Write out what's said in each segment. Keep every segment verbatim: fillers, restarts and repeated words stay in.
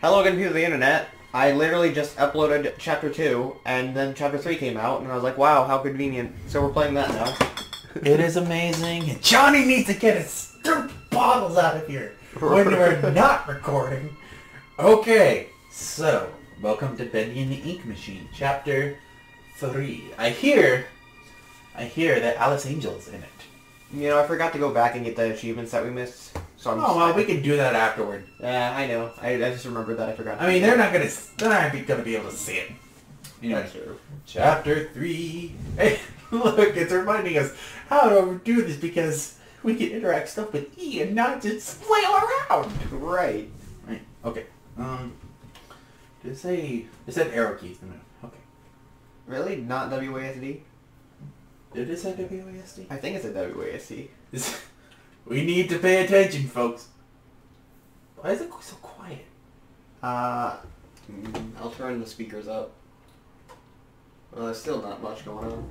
Hello again, people of the internet. I literally just uploaded chapter two, and then chapter three came out, and I was like, wow, how convenient. So we're playing that now. It is amazing, and Johnny needs to get his stupid bottles out of here when we're not recording. Okay, so, welcome to Bendy and the Ink Machine, chapter three. I hear, I hear that Alice Angel's in it. You know, I forgot to go back and get the achievements that we missed. So I'm oh, well, we can do that afterward. Yeah, uh, I know. I, I just remembered that. I forgot. I mean, they're not gonna, they're not gonna be able to see it. You know, chapter three. Hey, look, it's reminding us how to do this because we can interact stuff with E and not just flail around. Right. Right. Okay. Um. Did it say? It said arrow keys. Okay. Really? Not W A S D? Did it say W A S D? I think it said W A S D. We need to pay attention, folks. Why is it so quiet? Uh, I'll turn the speakers up. Well, there's still not much going on.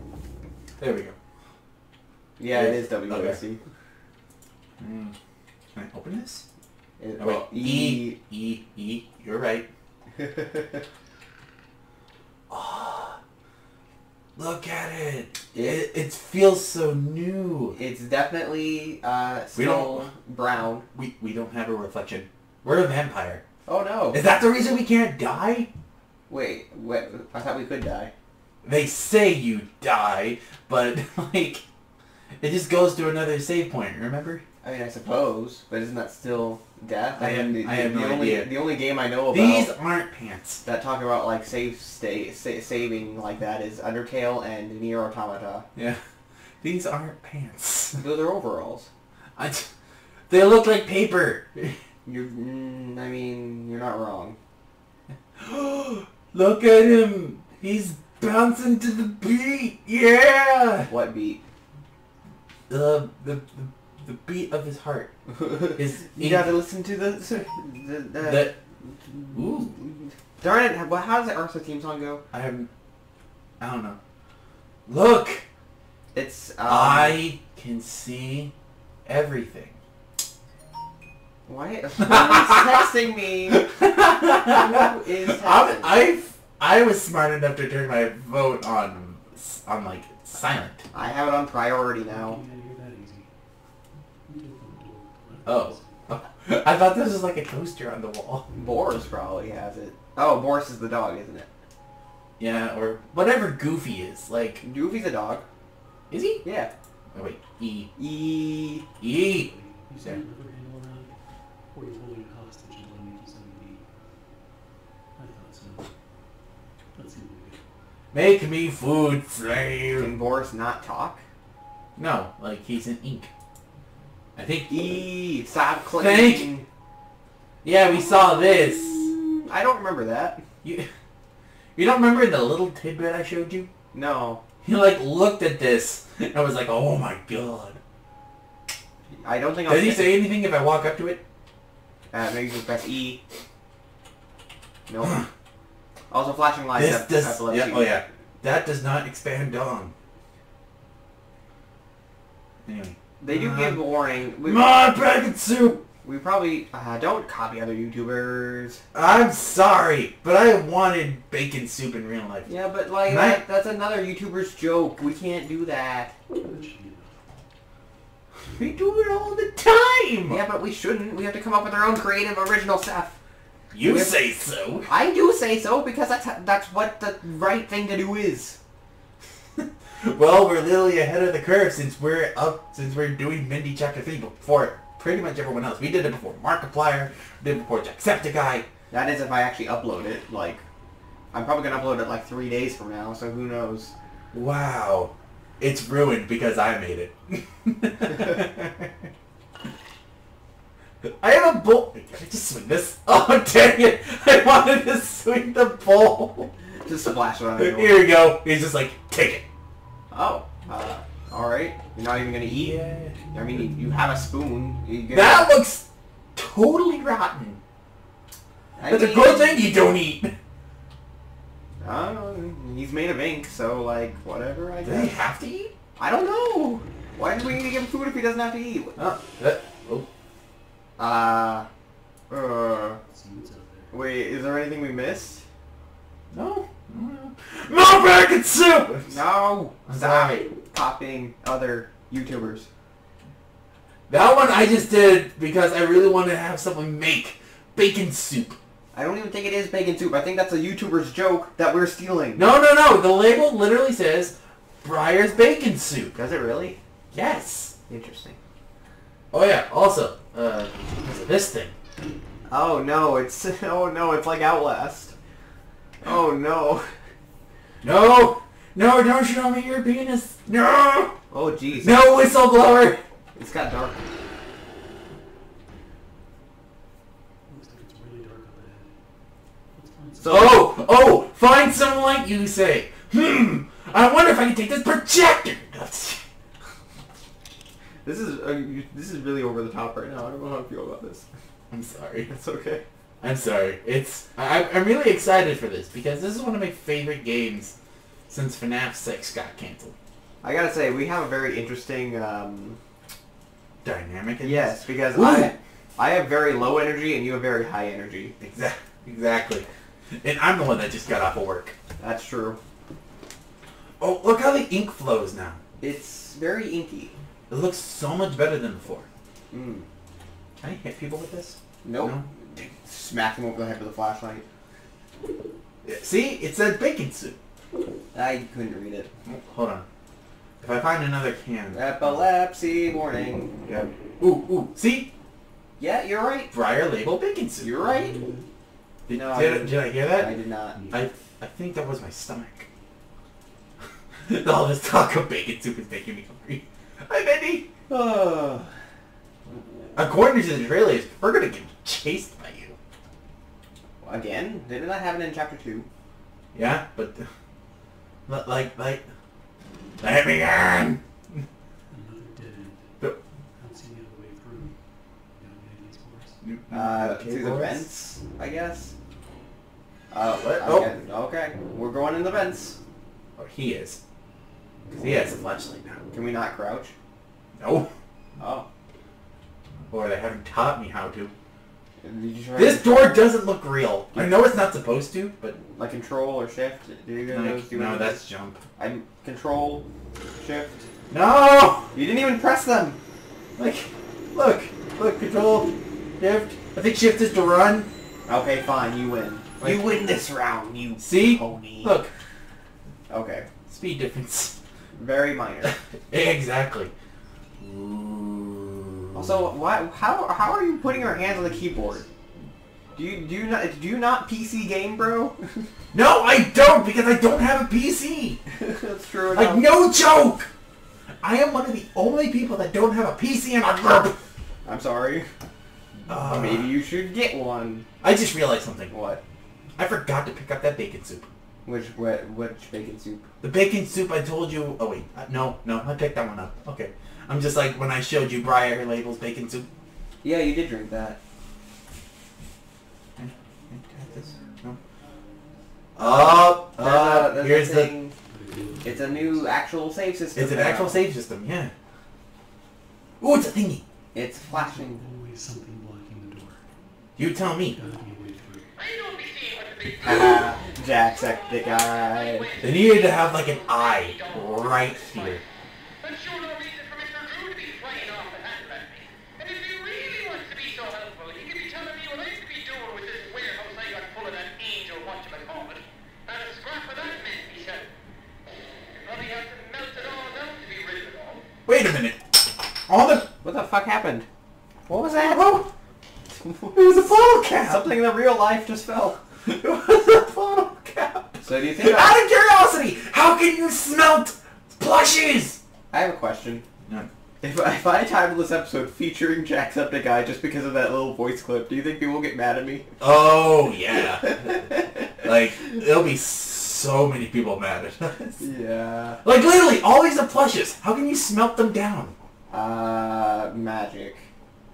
There we go. Yeah, it, it is W A S D. Okay. Mm. Can I open this? It, oh, wait. E. E. E. You're right. Oh, look at it. It, it feels so new. It's definitely uh, still brown. We, we don't have a reflection. We're a vampire. Oh, no. Is that the reason we can't die? Wait, what? I thought we could die. They say you die, but, like, it just goes to another save point, remember? I mean, I suppose, but isn't that still death? I, I am, mean, the, I have the, no only, idea. The only game I know about... These aren't pants. ...that talk about, like, save stay, sa saving like that is Undertale and Nier Automata. Yeah. These aren't pants. Those are overalls. I t they look like paper. You're... Mm, I mean, you're not wrong. Look at him! He's bouncing to the beat! Yeah! What beat? Uh, the... the The beat of his heart. His you gotta listen to the... The... the, the ooh. Darn it, how, how does that Arsenal theme song go? I haven't... I don't know. Look! It's... Um, I can see everything. Why is texting me? Who is texting? I, I was smart enough to turn my vote on, on like, silent. I have it on priority now. Oh. I thought this was like a coaster on the wall. Boris probably has it. Oh, Boris is the dog, isn't it? Yeah, or whatever Goofy is. Like Goofy's a dog. Is he? Yeah. Oh, wait. E. E. E. You said or you hold your hostage and let me do something neat. I thought so. Let's see what we do. Make me food flame. Can Boris not talk? No, like he's in ink. I think E. Stop clicking. Yeah, we saw this. I don't remember that. You, you don't remember the little tidbit I showed you? No. You like looked at this and was like, "Oh my god." I don't think. I'll Does he say anything if I walk up to it? Uh, maybe just press E. Nope. Also, flashing lights. This does. Yeah, oh yeah. That does not expand on. Anyway. They do uh, give a warning. We, my bracket soup! We probably... Uh, don't copy other YouTubers. I'm sorry, but I wanted bacon soup in real life. Yeah, but like, that, I... that's another YouTuber's joke. We can't do that. We do it all the time! Yeah, but we shouldn't. We have to come up with our own creative, original stuff. You we say have... so. I do say so, because that's, that's what the right thing to do is. Well, we're literally ahead of the curve since we're up, since we're doing Mindy Chapter three before pretty much everyone else. We did it before Markiplier, we did it before Jacksepticeye. That is if I actually upload it, like, I'm probably going to upload it like three days from now, so who knows. Wow. It's ruined because I made it. I have a bowl. Can I just swing this? Oh, dang it. I wanted to swing the bowl. Just splash it on it. Here we go. He's just like, take it. Oh, uh, alright. You're not even gonna eat? Yeah. I mean, you have a spoon. Gonna... That looks totally rotten. I That's mean... a good thing you don't eat. Uh, he's made of ink, so, like, whatever, I guess. Does he have to eat? I don't know. Why do we need to give him food if he doesn't have to eat? Uh, uh, oh. Uh, uh. Wait, is there anything we missed? No. More bacon soup! No! Stop popping other YouTubers. That one I just did because I really wanted to have someone make bacon soup. I don't even think it is bacon soup. I think that's a YouTuber's joke that we're stealing. No, no, no. The label literally says Briar's Bacon Soup. Does it really? Yes. Interesting. Oh yeah. Also, uh, this thing. Oh no! It's oh no! It's like Outlast. Oh no! No! No! Don't show me your penis! No! Oh jeez! No whistleblower! It's got dark. So, oh! Oh! Find some light, you say. Hmm! I wonder if I can take this projector! This is uh, this is really over the top right now. I don't know how I feel about this. I'm sorry. It's okay. I'm sorry. It's I, I'm really excited for this because this is one of my favorite games since FNAF six got canceled. I gotta say, we have a very interesting... Um, dynamic in yes, this. Because Ooh. I I have very low energy and you have very high energy. Exactly. Exactly. And I'm the one that just got off of work. That's true. Oh, look how the ink flows now. It's very inky. It looks so much better than before. Mm. Can I hit people with this? Nope. No? Smack them over the head with a flashlight. See? It said bacon soup. I couldn't read it. Hold on. If I find another can... Epilepsy warning. Yep. Ooh, ooh. See? Yeah, you're right. Briar label bacon soup. You're right. Did, no, did, I did I hear that? I did not. I, I think that was my stomach. All this talk of bacon soup is making me hungry. Hi, Bendy! Oh. According to the trailers, we're going to get chased by you. Again? Didn't that happen in Chapter two? Yeah, but... but like, like... Let me on! But, uh, okay, to the vents, I guess. Uh, what? Oh. Okay. okay, we're going in the vents. Or oh, he is. Because he has a flashlight now. Can we not crouch? No. Oh. Or they haven't taught me how to. This door doesn't look real. I know it's not supposed to, but... Like control or shift? Do you guys like, do no, that's jump. I'm control, shift. No! You didn't even press them! Like, look. Look, control, shift. I think shift is to run. Okay, fine, you win. Like, you win this round, you see? Pony. Look. Okay. Speed difference. Very minor. Exactly. Ooh. Also, why? How how are you putting your hands on the keyboard? Do you do you not do you not P C game, bro? No, I don't because I don't have a P C. That's true. Enough. Like no joke. I am one of the only people that don't have a P C in my group. I'm sorry. Uh, Maybe you should get one. I just realized something. What? I forgot to pick up that bacon soup. Which what, which bacon soup? The bacon soup I told you. Oh wait, uh, no, no, I picked that one up. Okay, I'm just like when I showed you Briar Label's bacon soup. Yeah, you did drink that. Can I have this? No. Oh, uh, uh, there's here's a thing. the. It's a new actual save system. It's an now. actual save system, yeah. Ooh, it's a thingy. It's flashing. Always something blocking the door. You tell me. Uh, Jacksepticeye. They needed to have like an eye right here. Wait a minute. All the what the fuck happened? What was that? Oh. It was a bottle cap. Something in the real life just fell. It was a bottle cap. So do you think? Out of curiosity, how can you smelt plushies? I have a question. No. If, if I titled this episode featuring Jacksepticeye just because of that little voice clip, do you think people will get mad at me? Oh yeah. Like there'll be so many people mad at us. Yeah. Like literally, all these are plushies. How can you smelt them down? Uh, magic.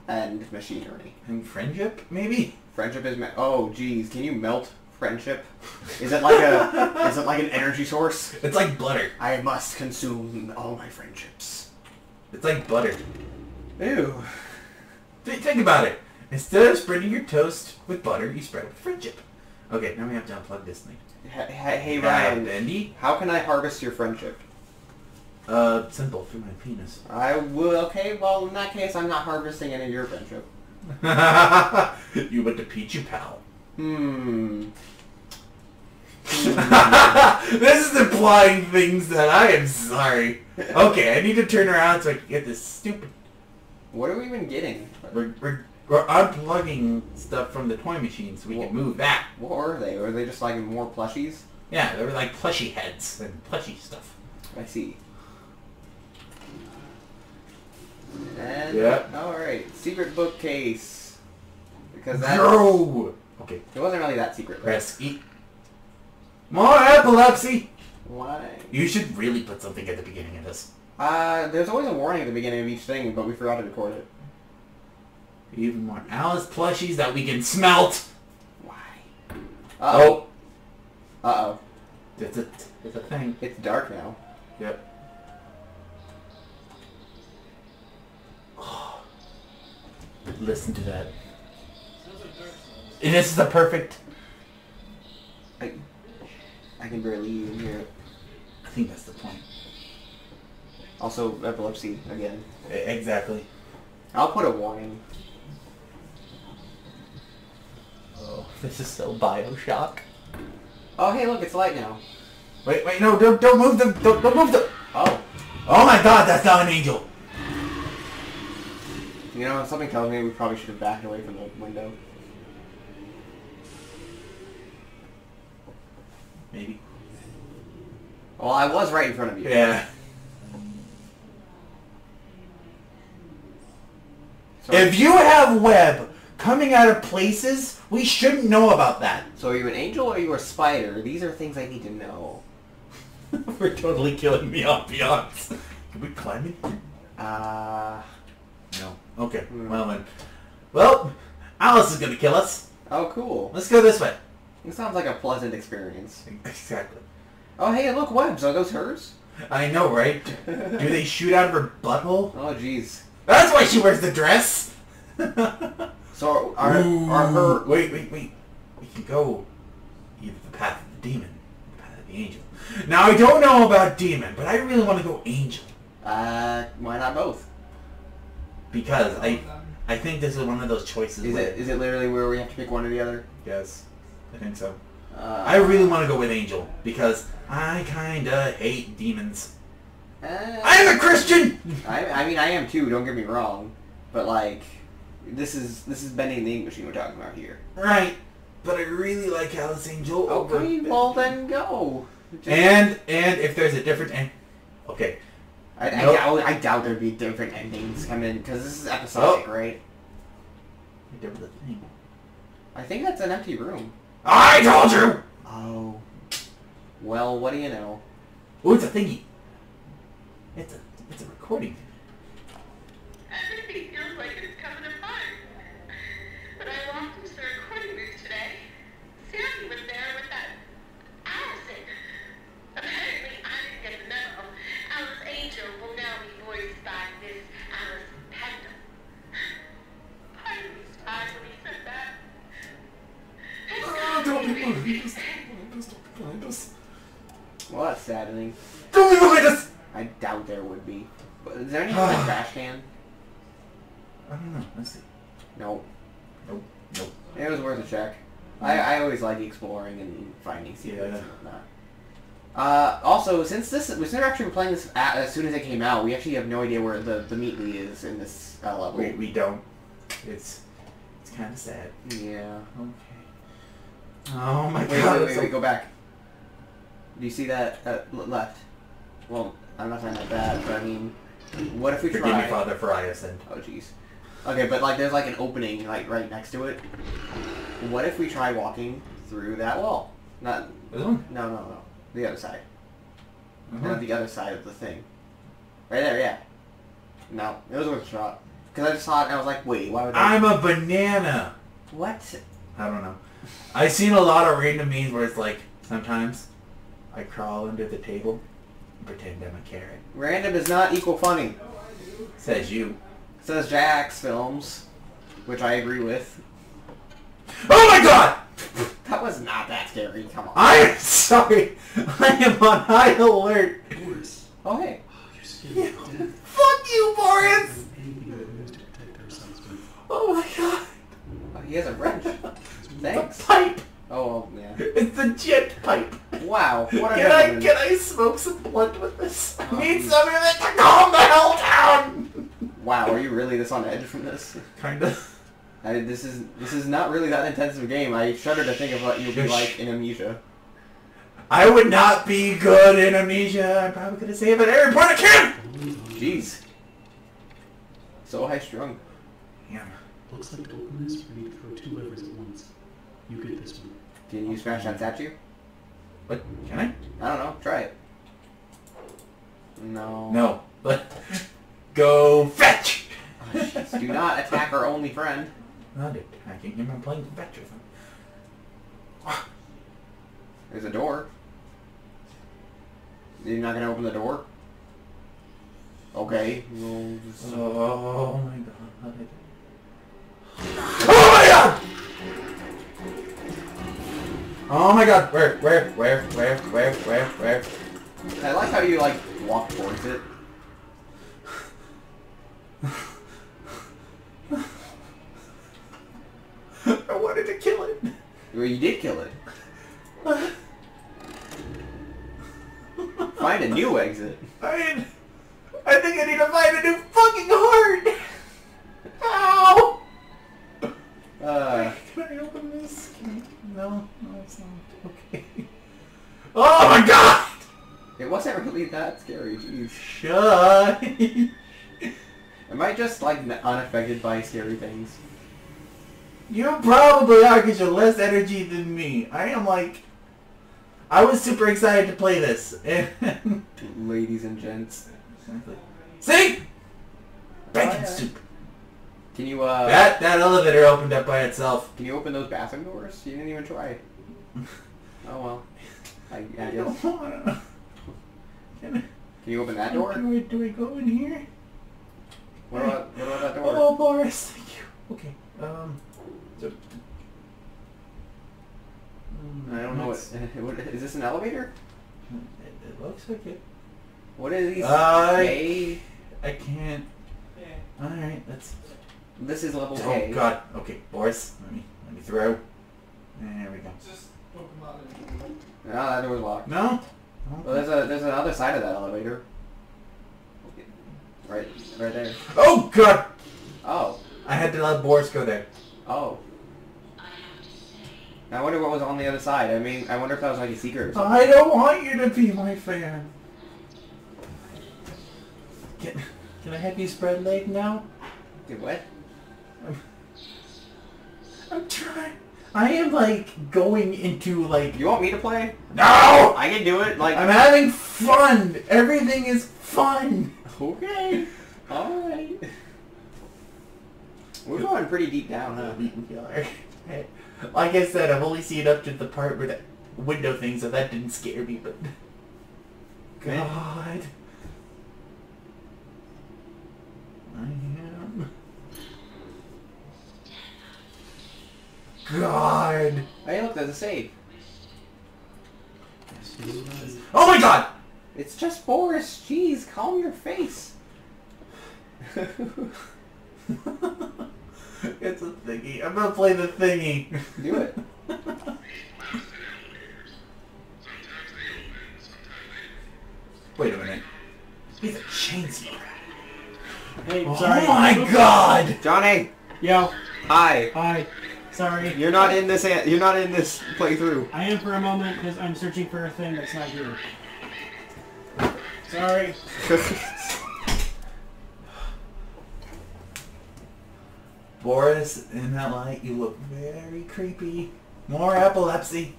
And machinery. And friendship, maybe? Friendship is... Ma oh, geez. Can you melt friendship? Is it like a... is it like an energy source? It's like butter. I must consume all my friendships. It's like butter. Ew. Think about it. Instead of spreading your toast with butter, you spread it with friendship. Okay, now we have to unplug this thing. Hey, hey Ryan. Bendy? How can I harvest your friendship? Uh, simple, through my penis. I will, okay, well, in that case, I'm not harvesting any of your friendship. You went to Pichu Pal. Hmm. hmm. This is implying things that I am sorry. Okay, I need to turn around so I can get this stupid... What are we even getting? We're, we're, we're unplugging stuff from the toy machine so we what, can move that. What are they? Are they just like more plushies? Yeah, they were like plushie heads and plushie stuff. I see. And, yeah. Alright, secret bookcase. Because that's... No! Okay. It wasn't really that secret, right? Rescue. More epilepsy! Why? You should really put something at the beginning of this. Uh, there's always a warning at the beginning of each thing, but we forgot to record it. Even more Alice plushies that we can smelt! Why? Uh-oh. Oh. Uh-oh. It's a, it's a thing. It's dark now. Yep. Listen to that. And this is the perfect... I, I can barely even hear it. I think that's the point. Also, epilepsy again. Exactly. I'll put a warning. Oh, this is so Bioshock. Oh, hey, look, it's light now. Wait, wait, no, don't, don't move the... Don't, don't move the... Oh. Oh my god, that's not an angel. You know, something tells me we probably should have backed away from the window. Maybe. Well, I was right in front of you. Yeah. Sorry. If you have web coming out of places, we shouldn't know about that. So are you an angel or are you a spider? These are things I need to know. We're totally killing the ambiance. Can we climb it? Uh... No. Okay. Mm. Well then. Well, Alice is gonna kill us. Oh, cool. Let's go this way. It sounds like a pleasant experience. Exactly. Oh, hey, look, webs. Are those hers? I know, right? Do they shoot out of her butthole? Oh, jeez. That's why she wears the dress. So are Ooh. are her? Wait, wait, wait. We can go either the path of the demon, or the path of the angel. Now I don't know about demon, but I really want to go angel. Uh, why not both? Because I, I think this is one of those choices. Is it? Is it literally where we have to pick one or the other? Yes, I think so. Uh, I really want to go with angel because I kind of hate demons. Uh, I am a Christian. I, I mean, I am too. Don't get me wrong, but like, this is this is Bendy and the Ink Machine we're talking about here. Right, but I really like Alice Angel. Okay, well then go. Just and and if there's a different, en okay. I, I, nope. doubt, I doubt there'd be different endings coming because this is episodic, oh. right? I did the thing. I think that's an empty room. I told you! Oh. Well, what do you know? Ooh, it's a thingy. It's a, it's a recording. Everybody feels like it's coming to fun. But I walked into the recording booth today. Sammy was there with that Allison. Apparently, I didn't get the memo. Alice Angel will now be voiced by Miss Alice Pender. Pardon me, I when he said that. Oh, don't be behind us. Don't be behind us. Well, that's saddening. Don't be behind us! I doubt there would be. But is there anything in the trash can? I don't know. Let's see. Nope. Nope. Nope. It was worth a check. Mm. I, I always like exploring and finding secrets yeah. and whatnot. Uh, also, since this, we never actually been playing this at, as soon as it came out, we actually have no idea where the, the Meatly is in this uh, level. We, we don't. It's it's kind of sad. Yeah. Okay. Oh my wait, god. Wait, wait, so... wait, go back. Do you see that uh, left? Well, I'm not talking about that, but I mean, what if we Forgive try... Forgive me, Father, for I have sinned. Oh, jeez. Okay, but like, there's like an opening like right next to it. What if we try walking through that wall? Not... This one? No, no, no. The other side. Mm-hmm. Not the other side of the thing. Right there, yeah. No, it was worth a shot. Because I just saw it and I was like, wait, why would I... I'm a banana! What? I don't know. I've seen a lot of random memes where it's like, sometimes I crawl under the table and pretend I'm a carrot. Random is not equal funny. Says you. Says Jax Films. which I agree with. Oh my god! That was not that scary, come on. I am sorry! I am on high alert! Boris. Oh hey. Oh, you're scared. Yeah. Fuck you, Boris! Oh my god. Oh, he has a wrench. Thanks. The pipe! Oh, yeah. It's the jet pipe. Wow. What a can I can I smoke some blunt with this? I um, need some of it to calm the hell down! Wow, are you really this on edge from this? Kinda. I, this is this is not really that intense of a game. I shudder to think of what you'll be like in Amnesia. I would not be good in Amnesia. I probably could have saved an airport again. Jeez. So high strung. Damn. Looks like to open this, we need to throw two levers at once. You get this one. Can you smash that statue? What? Can I? I don't know. Try it. No. No. But go fetch. Oh, jeez. Do not attack our only friend. Not attacking him. I'm playing fetch with him. There's a door. You're not gonna open the door? Okay. We'll just... Oh my god. Oh my god! Oh my god! Where? Where? Where? Where? Where? Where? Where? I like how you like walk towards it. I wanted to kill it. Well, you did kill it. Find a new exit. I mean, I think I need to find a new fucking heart. Ow! Uh, can I open this? No, no, it's not. Okay. Oh my god! It wasn't really that scary, jeez. Shut. Am I just, like, unaffected by scary things? You probably are, because you're less energy than me. I am, like... I was super excited to play this. Ladies and gents. Exactly. See? Bacon oh, yeah. soup. Can you, uh... That, that elevator opened up by itself. Can you open those bathroom doors? You didn't even try. Oh, well. I, I, I guess. Don't wanna. Can, I, can you open that door? Do we, do we go in here? What about, what about that door? Oh, Boris, thank you. Okay, um... So, I don't know what, what... Is this an elevator? It, it looks like it. What is these? Uh, I, I can't... Yeah. Alright, that's... This is level oh, K. Oh god, okay, Boris, let me, let me throw. There we go. Just open the No, that door's locked. No? Okay. Well, there's a there's another side of that elevator. Okay. Right, right there. Oh god! Oh. I had to let Boris go there. Oh. I wonder what was on the other side. I mean, I wonder if that was like a secret or something. I don't want you to be my fan. Can, can I have you spread leg now? Dude, what? I'm, I'm trying. I am like going into like. You want me to play? No, I can do it. Like I'm having fun. Everything is fun. Okay. All right. We're going pretty deep down, huh? We are. Like I said, I've only seen up to the part where the window thing, so that didn't scare me. But God, I am. God! Hey, look, there's a save. Yes, oh my god! It's just Boris. Jeez, calm your face. It's a thingy. I'm gonna play the thingy. Do it. Wait a minute. He's a chainsmoker. Hey, oh sorry. my god! Johnny! Yo. Hi. Hi. Sorry. You're not in this. You're not in this playthrough. I am for a moment because I'm searching for a thing that's not here. Sorry. Boris, in that light, you look very creepy. More epilepsy.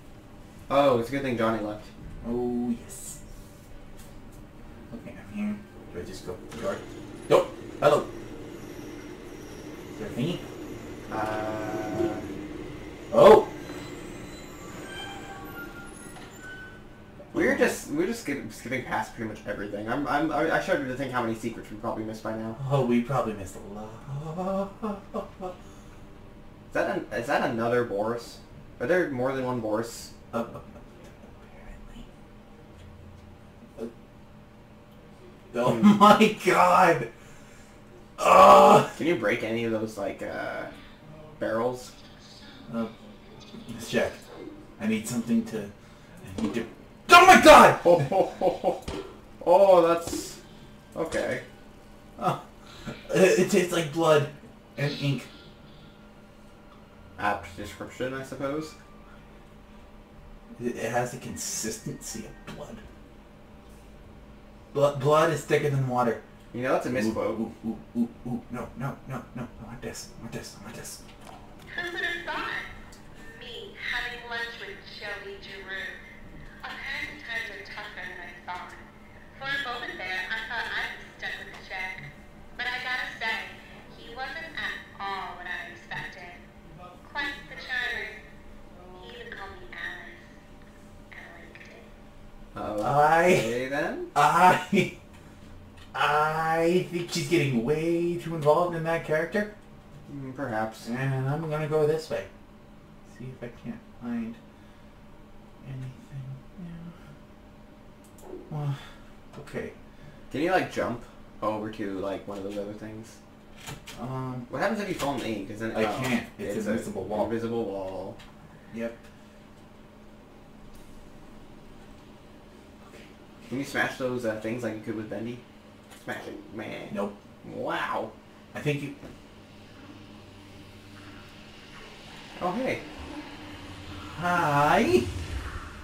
Oh, it's a good thing Johnny left. Oh yes. Okay, I'm here. Do I just go to the door? Nope. Hello. Is there a thingy? Uh. Oh! We're just we're just skipping, skipping past pretty much everything. I'm I'm I shudder to think how many secrets we probably missed by now. Oh, we probably missed a lot. Is that another Boris? Are there more than one Boris? Uh, apparently. Oh my god! Ugh. Can you break any of those, like, uh, barrels? Uh, let's check. I need something to... I need to... Oh my god! Oh, oh, oh, oh. Oh that's... Okay. Oh. It, it tastes like blood and ink. Apt description, I suppose. It has the consistency of blood. Blood, blood is thicker than water. You know, that's a misquote. Ooh, ooh, ooh, ooh, ooh. No, no, no, no. I want this. I want this. I want this. Who would have thought? Me, having lunch with Shelby Giroux. Apparently times are tougher than I thought. For a moment there, I thought I'd be stuck with the Jack. But I gotta say, he wasn't at all what I expected. Quite the charmer. He even called me Alice. I liked it. Oh, okay, I, then? I... I think she's getting way too involved in that character. Perhaps. And I'm gonna go this way. See if I can't find anything. Yeah. Well, okay. Can you like jump over to like one of those other things? Um. What happens if you fall in the ink? Isn't it? I oh, can't. It's, it's an invisible wall. Invisible wall. Yep. Okay. Can you smash those uh, things like you could with Bendy? Smash it, man. Nope. Wow. I think you... Oh, hey. Hi.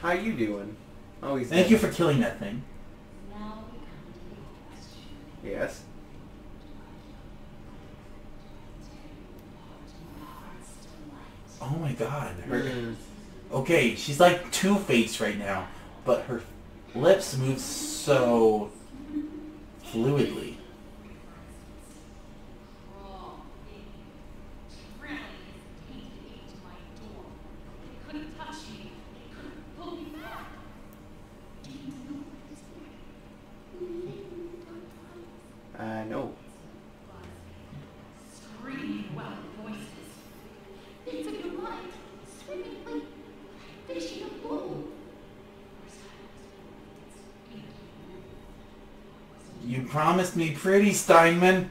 How you doing? Oh, he's Thank dead. you for killing that thing. Yes. Oh my god. Her... Okay, she's like Two-Faced right now, but her lips move so... fluidly. Uh, no. You promised me pretty, Steinman.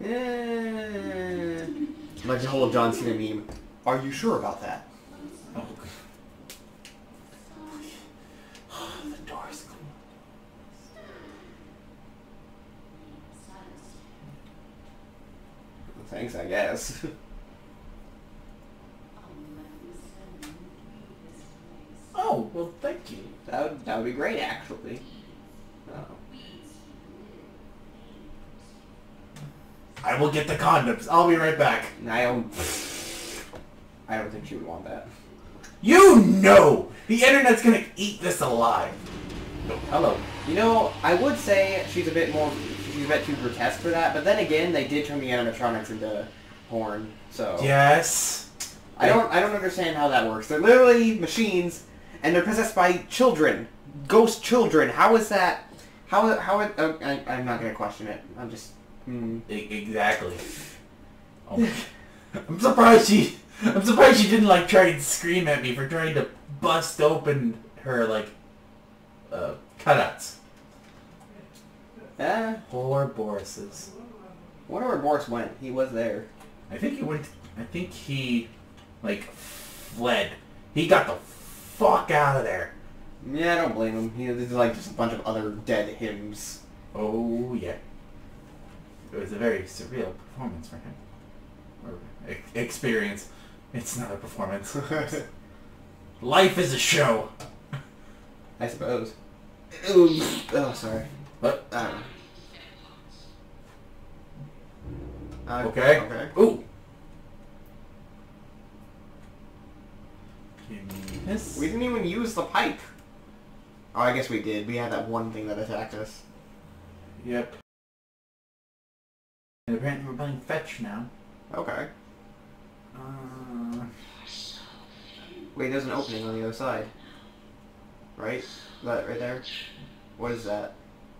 Yeah. Like the whole John Cena meme. Are you sure about that? Oh, okay. Oh, the door is closed. Thanks, I guess. Oh, well, thank you. That would, that would be great, actually. Oh. I will get the condoms. I'll be right back. I don't... I don't think she would want that. You know! The internet's gonna eat this alive. No. Hello. You know, I would say she's a bit more... She's a bit too grotesque for that, but then again, they did turn the animatronics into porn, so... Yes. I don't, I don't understand how that works. They're literally machines... And they're possessed by children, ghost children. How is that? How? How? It, uh, I, I'm not gonna question it. I'm just. Mm. Exactly. Oh my. I'm surprised she. I'm surprised she didn't like try and scream at me for trying to bust open her like, uh, cutouts. Ah. Poor Boris's. I wonder where Boris went. He was there. I think he went. I think he, like, fled. He got the. Fuck out of there. Yeah, I don't blame him. You know, this is like just a bunch of other dead hymns. Oh, yeah. It was a very surreal performance for him. Or e experience. It's not a performance. Life is a show. I suppose. Ooh. Oh, sorry. What? I don't know. Uh, okay. Okay. Ooh. Yes. We didn't even use the pipe. Oh, I guess we did. We had that one thing that attacked us. Yep. And apparently we're playing fetch now. Okay. Uh... Wait, there's an opening on the other side. Right? That right there? What is that?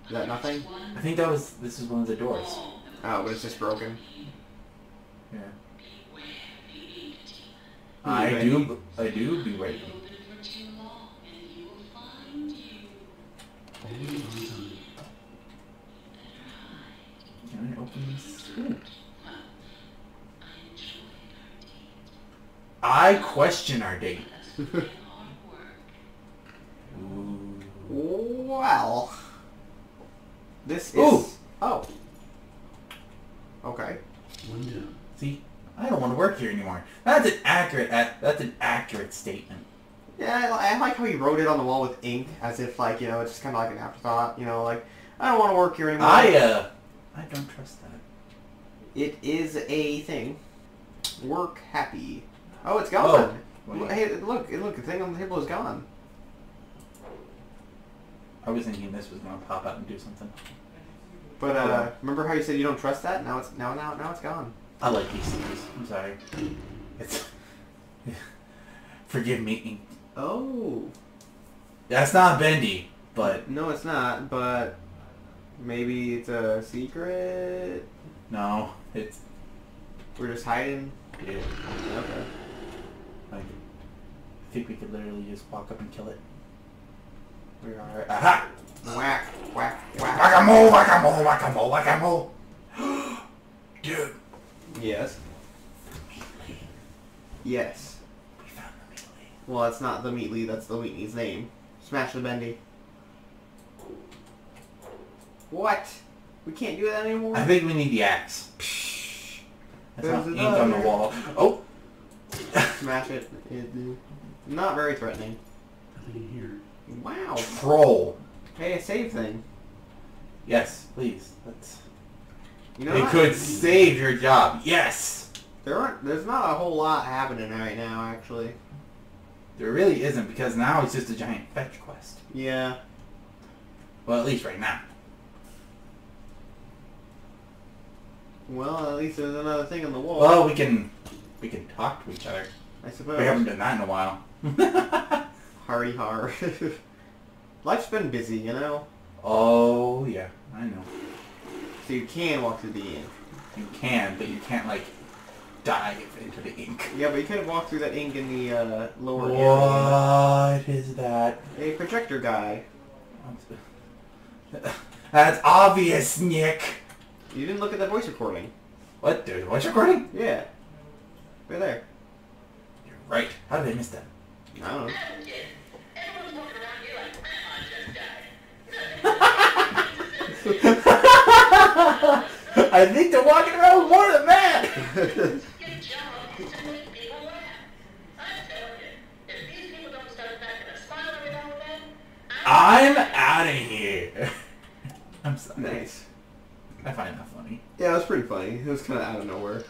Is that nothing? I think that was, this is one of the doors. Oh, but it's just broken. Yeah. I ready? do, I do be ready. Can I open this? Ooh. I question our date. Well, this is. Ooh. Oh. Okay. Window. See, I don't want to work here anymore. That's an accurate. That's an accurate statement. Yeah, I like how he wrote it on the wall with ink, as if like you know it's just kind of like an afterthought. You know, like I don't want to work here anymore. I uh, I don't trust that. It is a thing. Work happy. Oh, it's gone. Oh. Hey, look! Look, the thing on the table is gone. I was thinking this was gonna pop out and do something. But uh, remember how you said you don't trust that? Now it's now now now it's gone. I like these things. I'm sorry. It's forgive me. Oh, that's not bendy, but no, it's not. But maybe it's a secret. No, it's we're just hiding. Yeah. Okay. Like, I think we could literally just walk up and kill it. We are. Aha! Whack, whack, whack. Whack-a-mole, whack-a-mole, whack-a-mole, whack-a-mole. Dude. Yes. Meatly. Yes. We found the Meatly. Well, that's not the Meatly, that's the Wheatney's name. Smash the Bendy. What? We can't do that anymore? I think we need the axe. That's not ink on the wall. Oh! Smash it. It not very threatening. Nothing here. Wow. Troll. Hey, a save thing. Yes, please. Let's. You know. It what? could save your job. Yes. There aren't. There's not a whole lot happening right now, actually. There really isn't because now it's just a giant fetch quest. Yeah. Well, at least right now. Well, at least there's another thing on the wall. Well, we can. We can talk to each other. I suppose. We haven't done that in a while. Hardy har. Life's been busy, you know? Oh, yeah. I know. So you can walk through the ink. You can, but you can't, like, dive into the ink. Yeah, but you could walk through that ink in the uh, lower area. What is that? A projector guy. That's obvious, Nick. You didn't look at that voice recording. What? There's a voice recording? Yeah. We're there. You're right. How did I miss that? I don't know. I think they're walking around more than that. I'm out of here. I'm sorry. Nice. I find that funny. Yeah, it was pretty funny. It was kind of out of nowhere.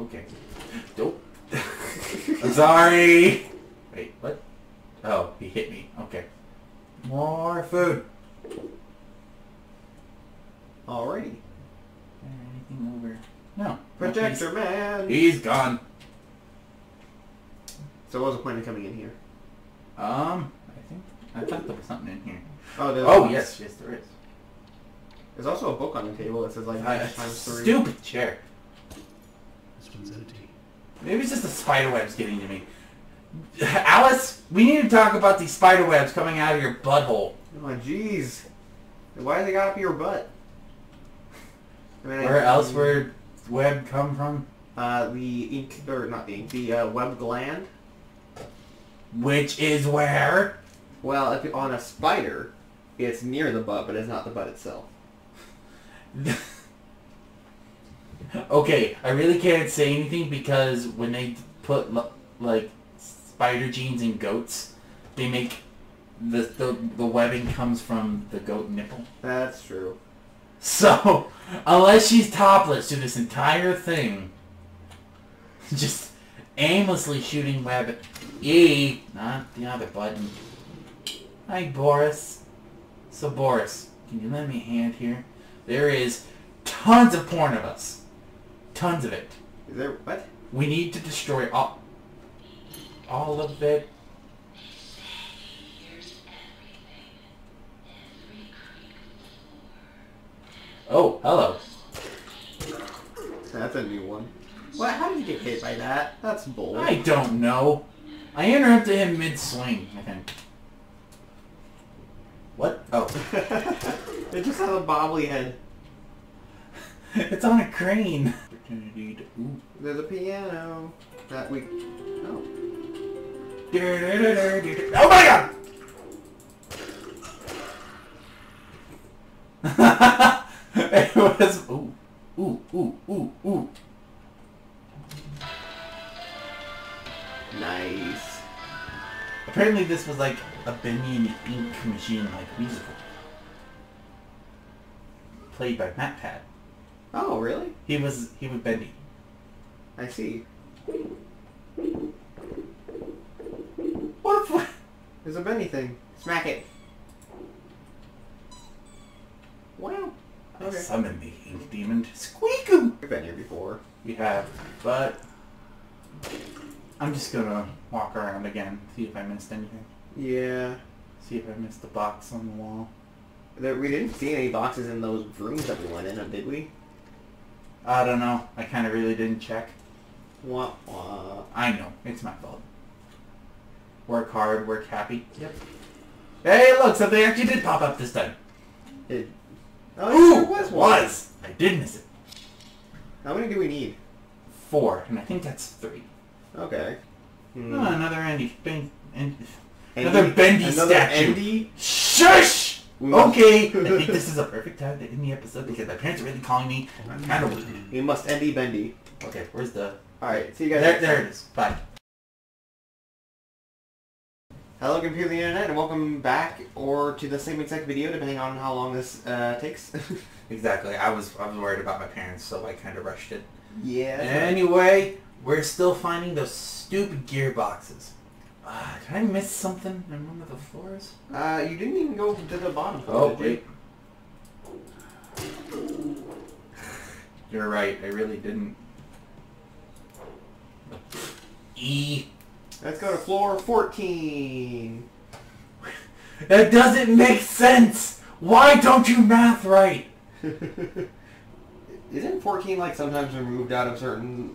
Okay. Dope. I'm sorry. Wait, what? Oh, he hit me. Okay. More food. Alrighty. Anything over? No. Projector man. He's gone. So what was the point of coming in here? Um, I think I thought there was something in here. Oh, there's oh yes, yes there is. There's also a book on the table that says like nine uh, times three. Stupid chair. This one's empty. Maybe it's just the spider webs getting to me. Alice, we need to talk about these spider webs coming out of your butthole. Oh, jeez. Why they got up your butt? I mean, Where I, else um, would web come from? Uh, the ink, or not the ink, the uh, web gland. Which is where? Well, if on a spider, it's near the butt, but it's not the butt itself. Okay, I really can't say anything because when they put, like, spider genes in goats, they make the, the the webbing comes from the goat nipple. That's true. So unless she's topless through this entire thing, just aimlessly shooting web. E, not the other button. Hi Boris. So Boris, can you lend me a hand here? There is tons of porn of us. Tons of it. Is there what? We need to destroy all. All of it. They say here's everything. Every Oh, hello. That's a new one. What? How did you get hit by that? That's bull. I don't know. I interrupted him mid-swing, I think. What? Oh. It just has a bobbly head. It's on a crane. Opportunity to... Ooh. There's a piano. That we... Oh. Oh my god! It was... Ooh. Ooh, ooh, ooh, ooh. Nice. Apparently this was like a Bendy and the Ink Machine like musical. Played by MatPat. Oh, really? He was he was Bendy. I see. What the f- There's a Bendy thing. Smack it. Wow. Okay. I summoned the ink demon to squeak him. We've been here before. We have, but I'm just gonna walk around again, see if I missed anything. Yeah. See if I missed the box on the wall. There, we didn't see any boxes in those rooms that we went in, did we? I don't know. I kind of really didn't check. Wah, wah. I know. It's my fault. Work hard, work happy. Yep. Hey, look! Something actually did pop up this time. It... Oh, it was one. was! I did miss it. How many do we need? Four, and I think that's three. Okay. Hmm. Oh, another Andy. Ben, Andy. Another Bendy another statue. Andy? Shush! We okay! I think this is a perfect time to end the episode because my parents are really calling me. I'm kind of weird. We must Andy Bendy. Okay, where's the... Alright, see you guys there, there it is. Bye. Hello, Computer the Internet, and welcome back, or to the same exact video, depending on how long this uh, takes. Exactly. I was I was worried about my parents, so I kind of rushed it. Yeah. Anyway, right. We're still finding those stupid gearboxes. Uh, did I miss something in one of the floors? Uh, you didn't even go to the bottom floor, oh, did you? You're right. I really didn't. E. Let's go to floor fourteen. That doesn't make sense! Why don't you math right? Isn't fourteen like sometimes removed out of certain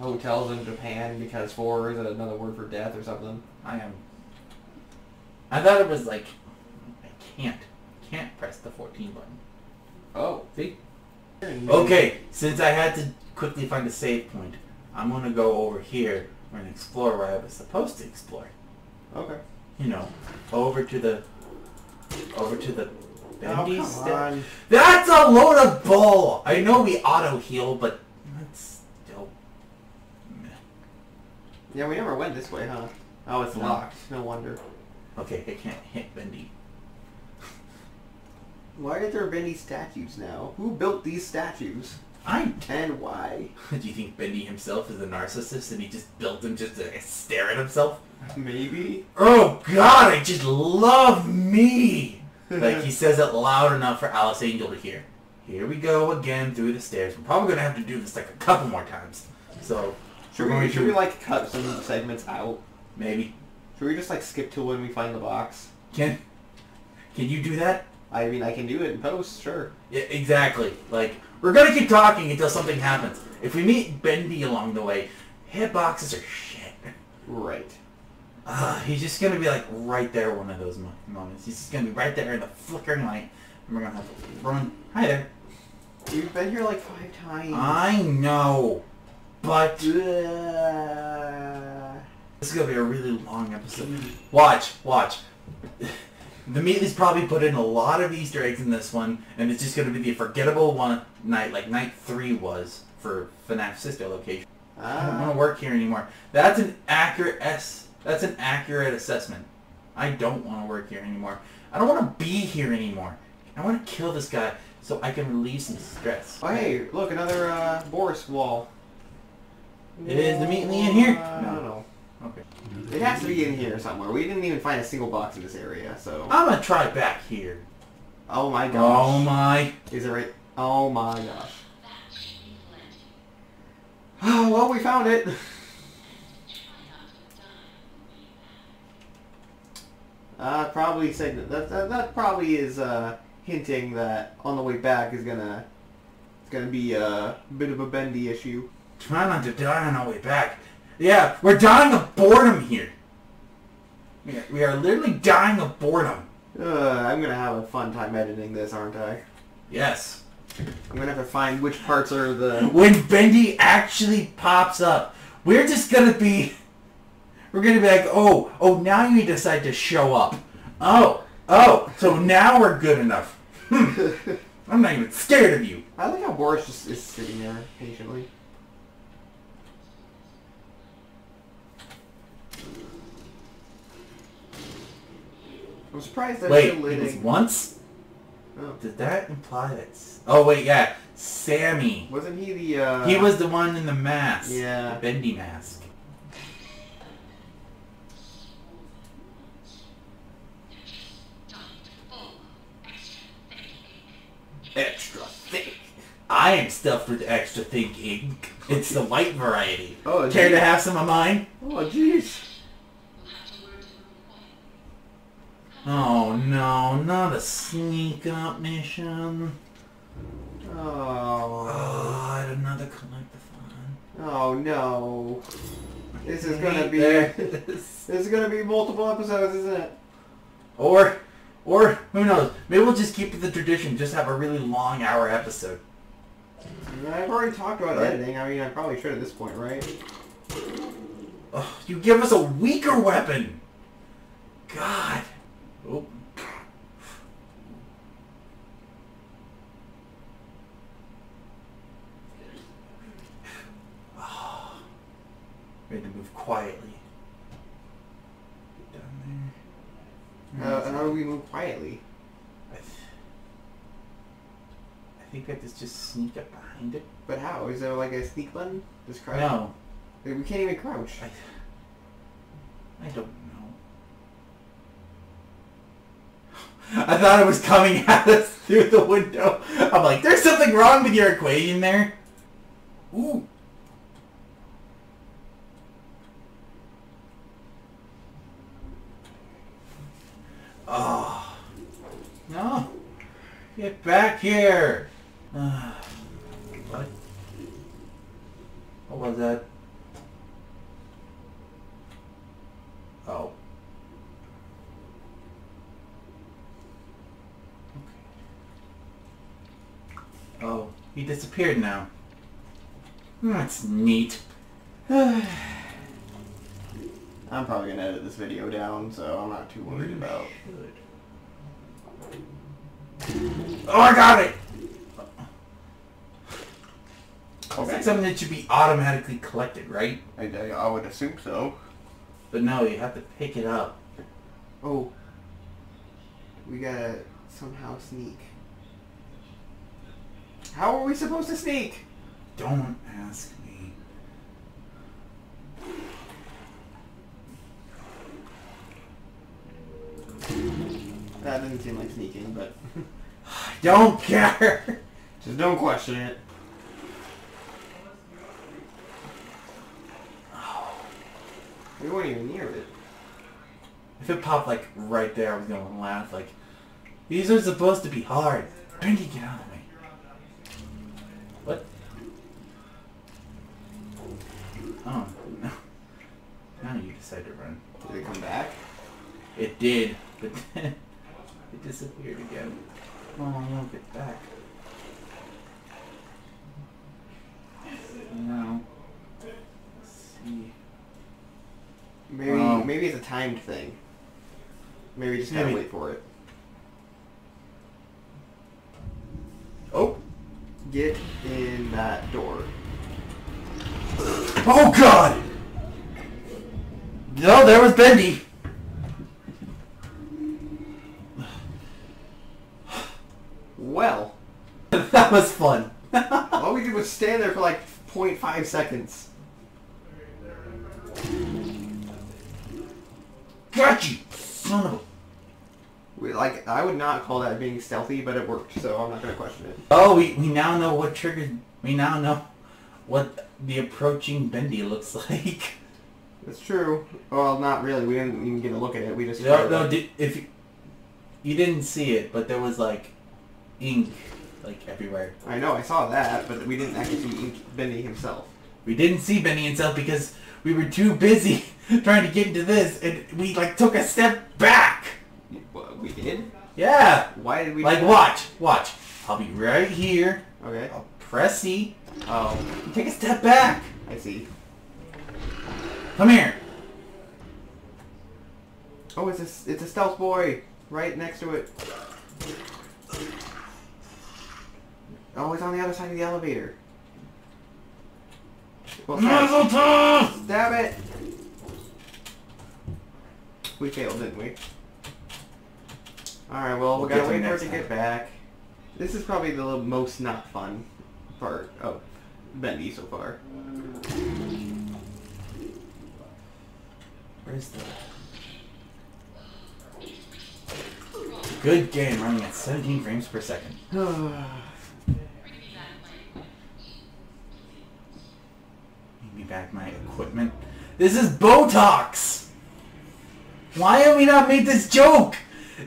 hotels in Japan because four is another word for death or something? I am. I thought it was like, I can't. I can't press the fourteen button. Oh, see? Okay, since I had to quickly find a save point, I'm going to go over here and explore where I was supposed to explore. Okay. You know, over to the, over to the bendy oh, come on. That's a load of bull! I know we auto-heal, but that's still... Yeah, we never went this way, huh? Oh, it's no. locked. No wonder. Okay, I can't hit Bendy. Why are there Bendy statues now? Who built these statues? I and why? Do you think Bendy himself is a narcissist and he just built him just to stare at himself? Maybe. Oh god, I just love me! Like he says it loud enough for Alice Angel to hear. Here we go again through the stairs. We're probably going to have to do this like a couple more times. So, should, we, should we like cut some of the segments out? Maybe. Should we just like skip to when we find the box? Can, can you do that? I mean, I can do it in post, sure. Yeah, exactly. Like, we're going to keep talking until something happens. If we meet Bendy along the way, hitboxes are shit. Right. Uh, he's just going to be, like, right there one of those moments. He's just going to be right there in the flickering light. And we're going to have to run. Hi there. You've been here, like, five times. I know. But... Uh... This is going to be a really long episode. Watch. Watch. The Meatly's probably put in a lot of Easter eggs in this one, and it's just going to be the forgettable one night, like night three was for FNAF sister location. Ah. I don't want to work here anymore. That's an accurate s. That's an accurate assessment. I don't want to work here anymore. I don't want to be here anymore. I want to kill this guy so I can relieve some stress. Oh hey, look, another uh, Boris wall. Is the Meatly in here? Uh, no, no. Okay. It has to be in here somewhere. We didn't even find a single box in this area, so... I'm gonna try back here. Oh my gosh. Oh my... Is it right... Oh my gosh. Oh, well, we found it. Uh, probably... That, that, that probably is, uh... hinting that on the way back is gonna it's gonna be a bit of a bendy issue. Try not to die on our way back. Yeah, we're dying of boredom here. We are, we are literally dying of boredom. Uh, I'm gonna have a fun time editing this, aren't I? Yes. I'm gonna have to find which parts are the... When Bendy actually pops up, we're just gonna be... We're gonna be like, oh, oh, now you decide to show up. Oh, oh, so now we're good enough. Hmm. I'm not even scared of you. I like how Boris just is sitting there patiently. I'm surprised that wait, it was once? Oh. Did that imply that... Oh, wait, yeah. Sammy. Wasn't he the... Uh... He was the one in the mask. Yeah. The bendy mask. Extra thick. I am stuffed with extra thick ink. It's the white variety. Oh, care geez. to have some of mine? Oh, jeez. Oh no, not a sneak up mission. Oh, oh I had another collectathon. Oh no. This is gonna be this. this is gonna be multiple episodes, isn't it? Or or who knows? Maybe we'll just keep the tradition, just have a really long hour episode. I've already talked about right? editing, I mean I probably should at this point, right? Oh, you give us a weaker weapon. God. Oh. Oh. We had to move quietly. Get down there. Uh, how do we move quietly? I, th I think I just just sneak up behind it. But how? Is there like a sneak button? Just crouch? No. Like, we can't even crouch. I, I don't know. I thought it was coming at us through the window. I'm like, there's something wrong with your equation there. Ooh. Oh. No. Get back here. Uh, what? What was that? Oh. Oh, he disappeared now. That's neat. I'm probably gonna edit this video down, so I'm not too worried you about. Should. Oh, I got it! Okay. Is that something that should be automatically collected, right? I, I would assume so. But no, you have to pick it up. Oh, we gotta somehow sneak. How are we supposed to sneak? Don't ask me. That doesn't seem like sneaking, but... I don't care! Just don't question it. Oh. We weren't even near it. If it popped, like, right there, I was gonna laugh, like... These are supposed to be hard. Bendy, get out of the way. What? Oh, no. Now you decide to run. Did it come back? It did, but then it disappeared again. Oh, no, get back. No. Let's see. Maybe, oh. maybe it's a timed thing. Maybe just gotta maybe. wait for it. Oh! Get in that door. Oh God! No, there was Bendy. Well, that was fun. All we did was stand there for like zero point five seconds. Got you, son of a... We, like, I would not call that being stealthy, but it worked, so I'm not going to question it. Oh, we, we now know what triggered... We now know what the approaching Bendy looks like. That's true. Well, not really. We didn't even get a look at it. We just... No, no, did, if you, you didn't see it, but there was, like, ink like everywhere. I know, I saw that, but we didn't actually see Bendy himself. We didn't see Bendy himself because we were too busy trying to get into this, and we like took a step back. We did? Yeah. Why did we? Like, watch, watch. I'll be right here. Okay. I'll press C. Oh. Take a step back. I see. Come here. Oh, it's a, it's a stealth boy right next to it. Oh, it's on the other side of the elevator. Well, Muzzle toss! Stab it! We failed, didn't we? Alright, well, we'll we gotta wait for it to get back. This is probably the most not fun part of Bendy so far. Where's the... Good game, running at seventeen frames per second. Give me back my equipment. This is Botox! Why have we not made this joke?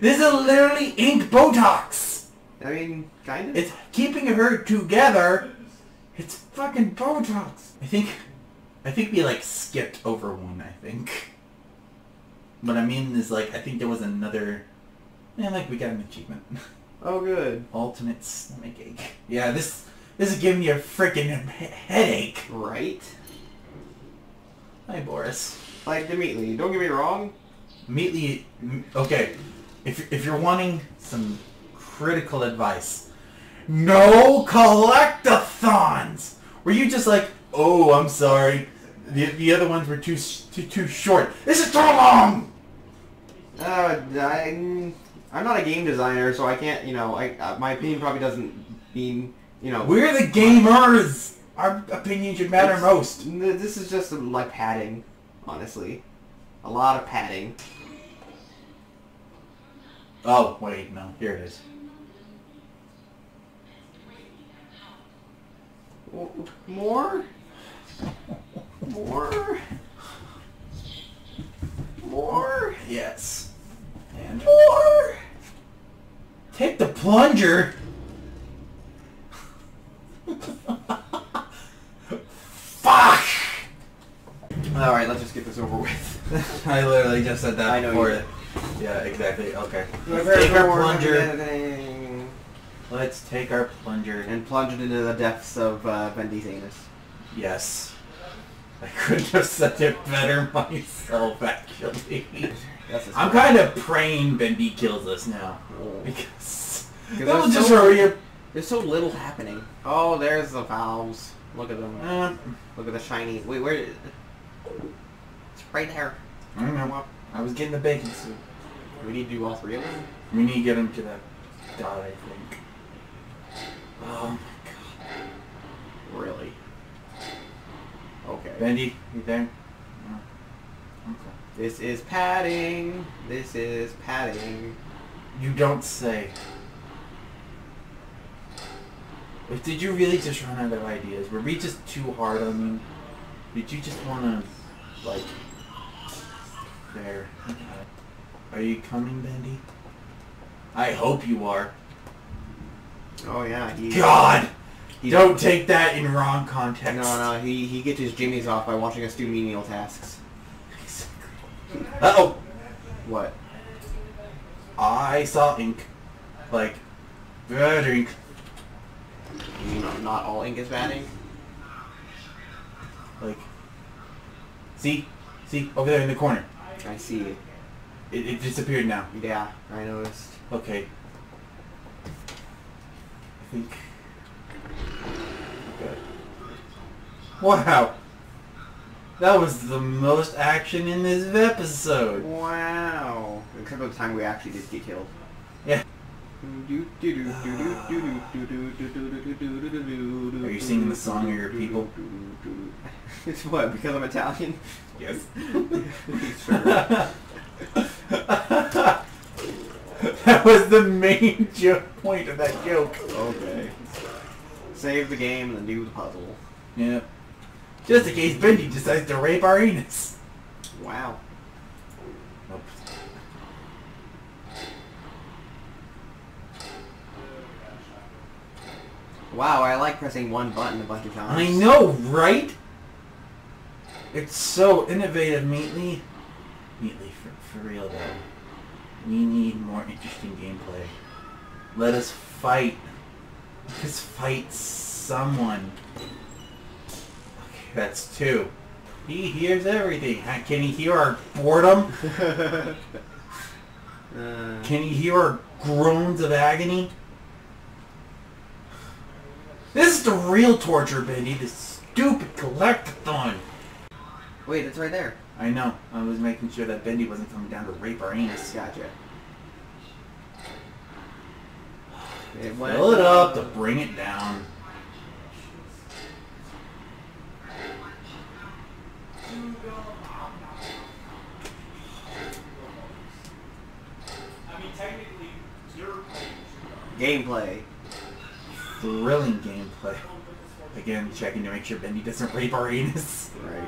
This is literally ink Botox! I mean, kind of. It's keeping her together. It's fucking Botox. I think... I think we, like, skipped over one, I think. What I mean is, like, I think there was another... Yeah, like, we got an achievement. Oh, good. Ultimate stomach ache. Yeah, this this is giving you a freaking he headache. Right? Hi, Boris. Like the Meatly. Don't get me wrong. Meatly... Okay. If, if you're wanting some critical advice, no collectathons! Were you just like, oh, I'm sorry. The, the other ones were too, too, too short. This is too long! Uh, I'm... I'm not a game designer, so I can't, you know, I uh, my opinion probably doesn't mean, you know... We're the gamers! Our opinion should matter it's, most. This is just, like, padding, honestly. A lot of padding. Oh, wait, no. Here it is. More? More? More? Yes. And or take the plunger. Fuck! All right, let's just get this over with. I literally just said that I know before. You did. Yeah, exactly. Okay. Let's, let's take our plunger. Let's take our plunger and plunge it into the depths of uh, Bendy's anus. Yes. I couldn't have said it better myself, actually. I'm kind of praying Bendy kills us now. Oh. Because that will just so hurry up. There's so little happening. Oh, there's the valves. Look at them. Uh, Look at the shiny. Wait, where did... It's right there. I don't know. I was getting the baking soup. We need to do all three of them? We need to get them to that dot, I think. Oh, my God. Really? Okay. Bendy, you there? No. Okay. This is padding. This is padding. You don't say. Wait, did you really just run out of ideas? Were we just too hard on you? Did you just want to, like... There. Okay. Are you coming, Bendy? I hope you are. Oh, yeah. He, God! He, don't he, take that in wrong context. No, no. He, he gets his jimmies off by watching us do menial tasks. Uh oh! What? I saw ink. Like, bad ink. You know, not all ink is bad ink? Like, see? See? Over there in the corner. I see it. It, it disappeared now. Yeah, I noticed. Okay. I think... Okay. Wow! That was the most action in this episode. Wow. Except for the time we actually did get killed. Yeah. Are you singing the song of your people? It's what, because I'm Italian? Yes. That was the main joke point of that joke. Okay. Save the game and then do the puzzle. Yeah. Just in case Bendy decides to rape our anus. Wow. Nope. Wow, I like pressing one button a bunch of times. I know, right? It's so innovative, Meatly. Meatly, for, for real, though. We need more interesting gameplay. Let us fight. Let us fight someone. Okay, that's two. He hears everything. Can he hear our boredom? uh, Can he hear our groans of agony? This is the real torture, Bendy. This stupid collectathon. Wait, it's right there. I know. I was making sure that Bendy wasn't coming down to rape our anus. Gotcha. It went fill it up to bring it down. I mean, technically, your gameplay. Thrilling gameplay. Again, checking to make sure Bendy doesn't rape our anus. Right.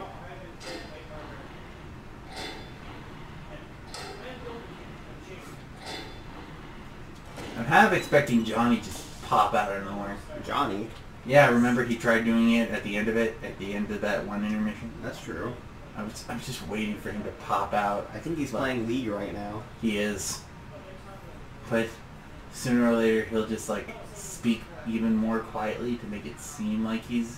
I'm half expecting Johnny to pop out of nowhere. Johnny? Yeah, remember he tried doing it at the end of it, at the end of that one intermission? That's true. I was, I was just waiting for him to pop out. I think he's but playing League right now. He is. But sooner or later he'll just like speak even more quietly to make it seem like he's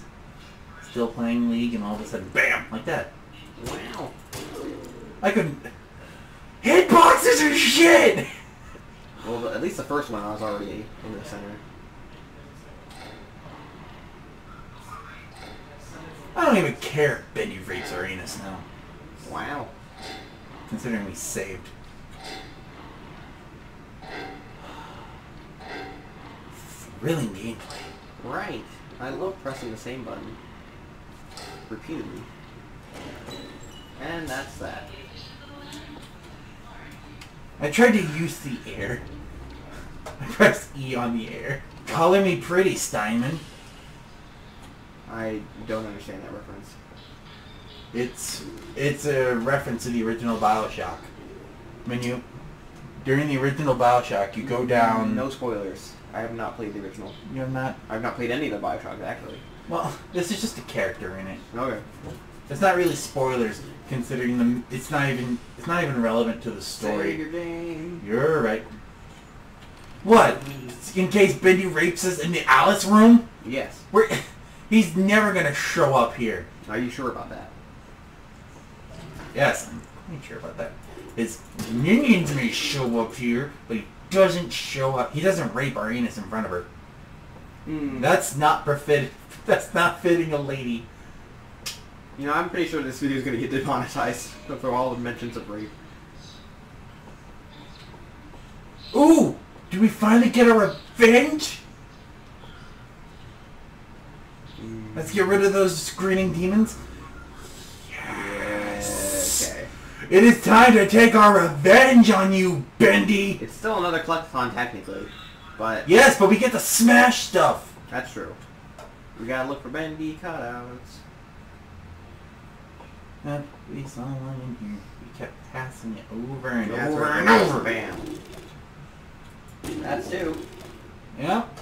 still playing League, and all of a sudden, BAM! Like that. Wow. I couldn't... Hitboxes are shit! Well, at least the first one I was already in the center. I don't even care if Bendy rapes our anus now. Wow. Considering we saved. Thrilling gameplay. Right. I love pressing the same button. Repeatedly. And that's that. I tried to use the air. I pressed E on the air. Color me pretty, Steinman. I don't understand that reference. It's it's a reference to the original Bioshock. When you during the original Bioshock, you go down. No spoilers. I have not played the original. You have not. I've not played any of the Bioshock actually. Well, this is just a character in it. Okay. It's not really spoilers, considering them. It's not even. It's not even relevant to the story. Save your game. You're right. What? In case Bendy rapes us in the Alice room? Yes. We're. He's never going to show up here. Are you sure about that? Yes, I'm pretty sure about that. His minions may show up here, but he doesn't show up. He doesn't rape our anus in front of her. Mm. That's not befitting. That's not fitting a lady. You know, I'm pretty sure this video is going to get demonetized for all the mentions of rape. Ooh! Did we finally get our revenge? Let's get rid of those screaming demons. Yes. Yeah, okay. It is time to take our revenge on you, Bendy. It's still another collectathon, technically, but yes, but we get to smash stuff. That's true. We gotta look for Bendy cutouts. That we saw one in here. We kept passing it over and yeah, over and over. Bam. That's two. Yep.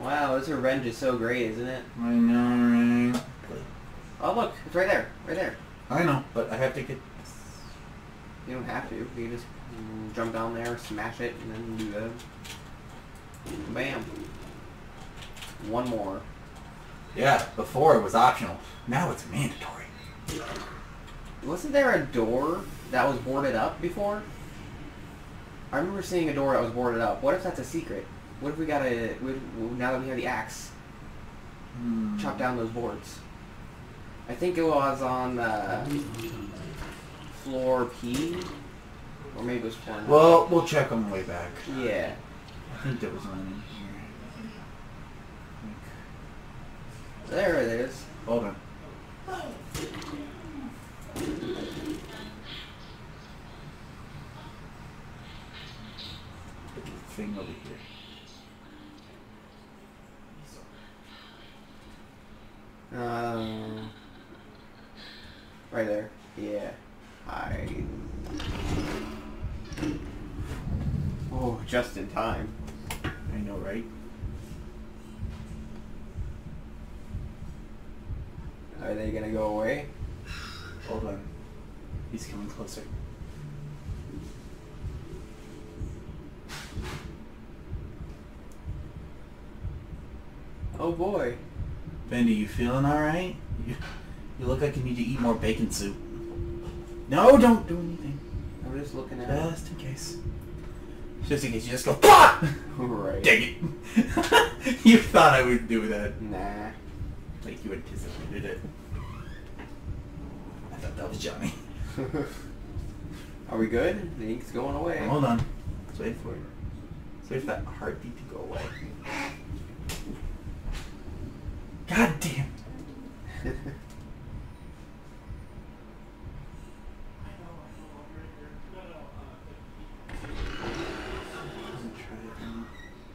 Wow, this revenge is so great, isn't it? I know, right? Oh, look, it's right there, right there. I know, but I have to get... You don't have to. You can just jump down there, smash it, and then do that. Bam. One more. Yeah, before it was optional. Now it's mandatory. Wasn't there a door that was boarded up before? I remember seeing a door that was boarded up. What if that's a secret? What if we got a... Now that we have the axe, hmm. chop down those boards. I think it was on uh, floor P, or maybe it was floor nine. Well, we'll check them way back. Yeah. I think there was one in here. There it is. Hold on. Put the thing over here. Um, right there. Yeah. I. Oh, just in time. I know, right? Are they gonna go away? Hold on. He's coming closer. Oh boy. Bendy, you feeling alright? You, you look like you need to eat more bacon soup. No, don't do anything. I'm just looking at it. Just in case. Just in case you just go, POP! Right. Dang it. You thought I would do that. Nah. Like you anticipated it. I thought that was Johnny. Are we good? The ink's going away. Oh, hold on. Let's wait for it. Let's wait for that heartbeat to go away. God damn.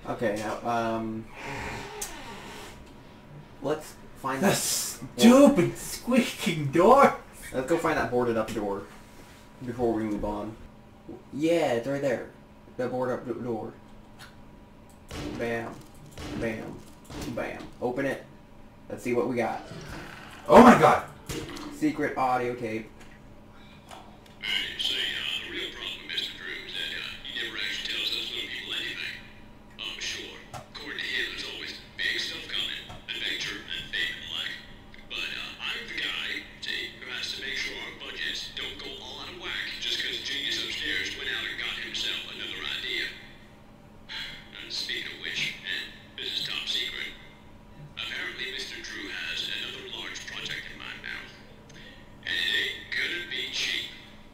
Okay, now, um... let's find that... stupid squeaking door! Let's go find that boarded up door. Before we move on. Yeah, it's right there. That boarded up door. Bam. Bam. Bam. Open it. Let's see what we got. Oh my god! Secret audio tape.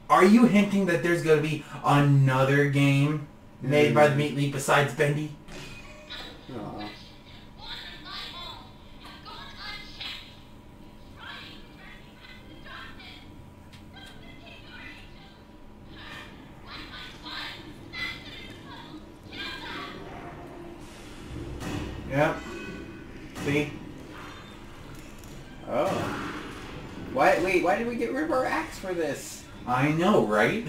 Are you hinting that there's going to be another game made mm. by the Meatly besides Bendy? Aww. Yep. See? Oh. Why, wait, why did we get rid of our axe for this? I know, right?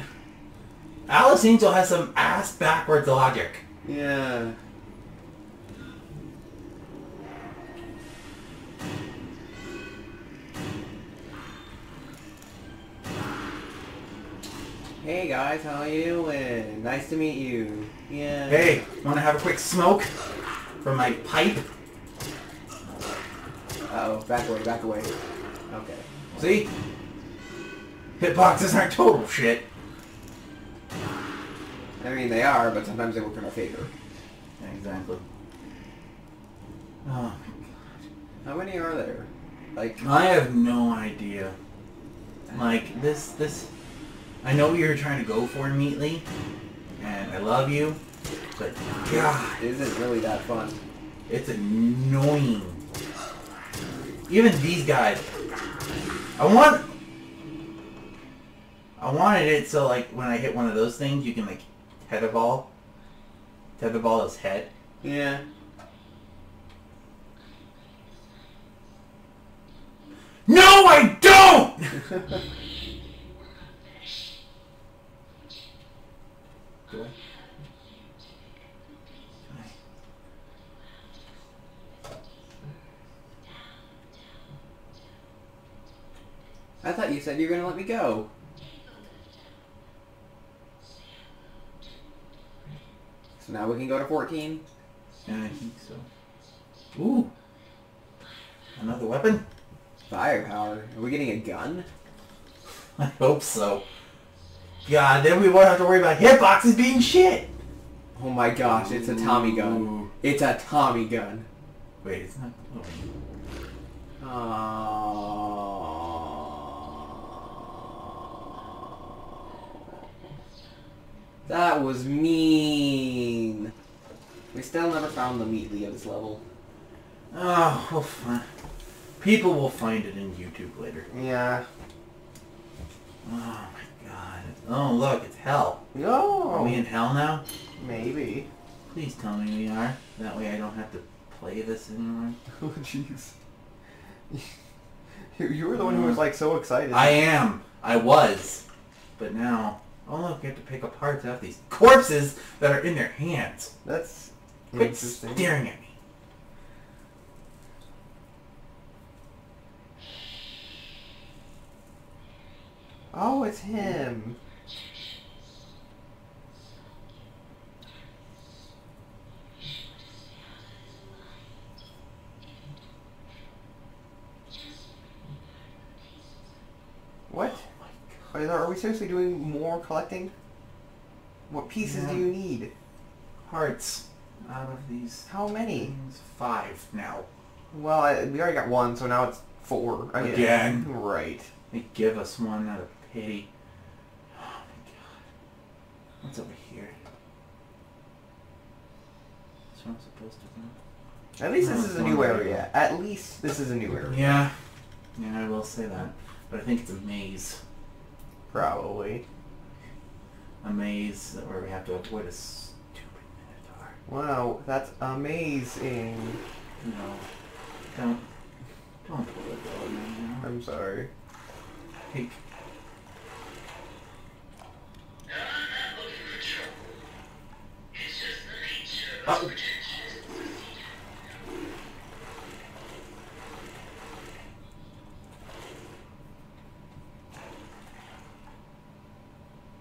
Alice Angel has some ass-backwards logic. Yeah. Hey guys, how are you doing? Nice to meet you. Yeah. Hey, wanna have a quick smoke from my pipe? Uh oh, back away, back away. Okay. See? Hitboxes aren't total shit. I mean, they are, but sometimes they work in our favor. Yeah, exactly. Oh my god. How many are there? Like I have no idea. Like this, this. I know what you're trying to go for, Meatly, and I love you, but god, it isn't really that fun. It's annoying. Even these guys. I want. I wanted it so, like, when I hit one of those things, you can, like, head a ball. Head a ball is head. Yeah. No, I don't! Do I? I thought you said you were going to let me go. So now we can go to fourteen. Yeah, I think so. Ooh! Another weapon? Firepower. Are we getting a gun? I hope so. God, then we won't have to worry about hitboxes being shit! Oh my gosh, it's a Tommy gun. It's a Tommy gun. Wait, it's not... Oh. Aww. That was mean. We still never found the Meatly of this level. Oh, we'll find... People will find it in YouTube later. Yeah. Oh my god. Oh look, it's hell. No. Are we in hell now? Maybe. Please tell me we are. That way I don't have to play this anymore. Oh jeez. You were the one who was like so excited. I am. I was. But now... Oh look, we have to pick up parts off these corpses that are in their hands. That's quit interesting. Staring at me. Oh, it's him. What? Oh my God. Are we seriously doing more collecting? What pieces yeah. do you need? Hearts. Out of these. How many? Things. Five now. Well, I, we already got one, so now it's four. Again. Again. Right. They give us one out of pity. Oh my God. What's over here? That's what I'm supposed to do. At least this is a new area. At least this is a new area. Yeah. Yeah, I will say that. But I think it's a maze. Probably. A maze where we have to avoid a stupid minotaur. Wow, that's amazing. No. Don't. Don't pull it though, man. I'm sorry. Hey. Oh.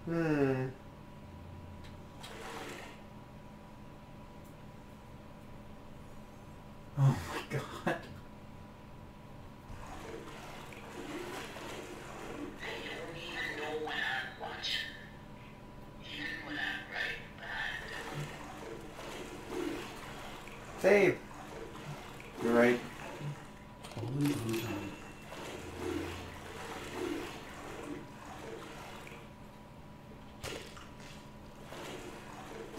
Hmm. Oh my God. Save. You're right.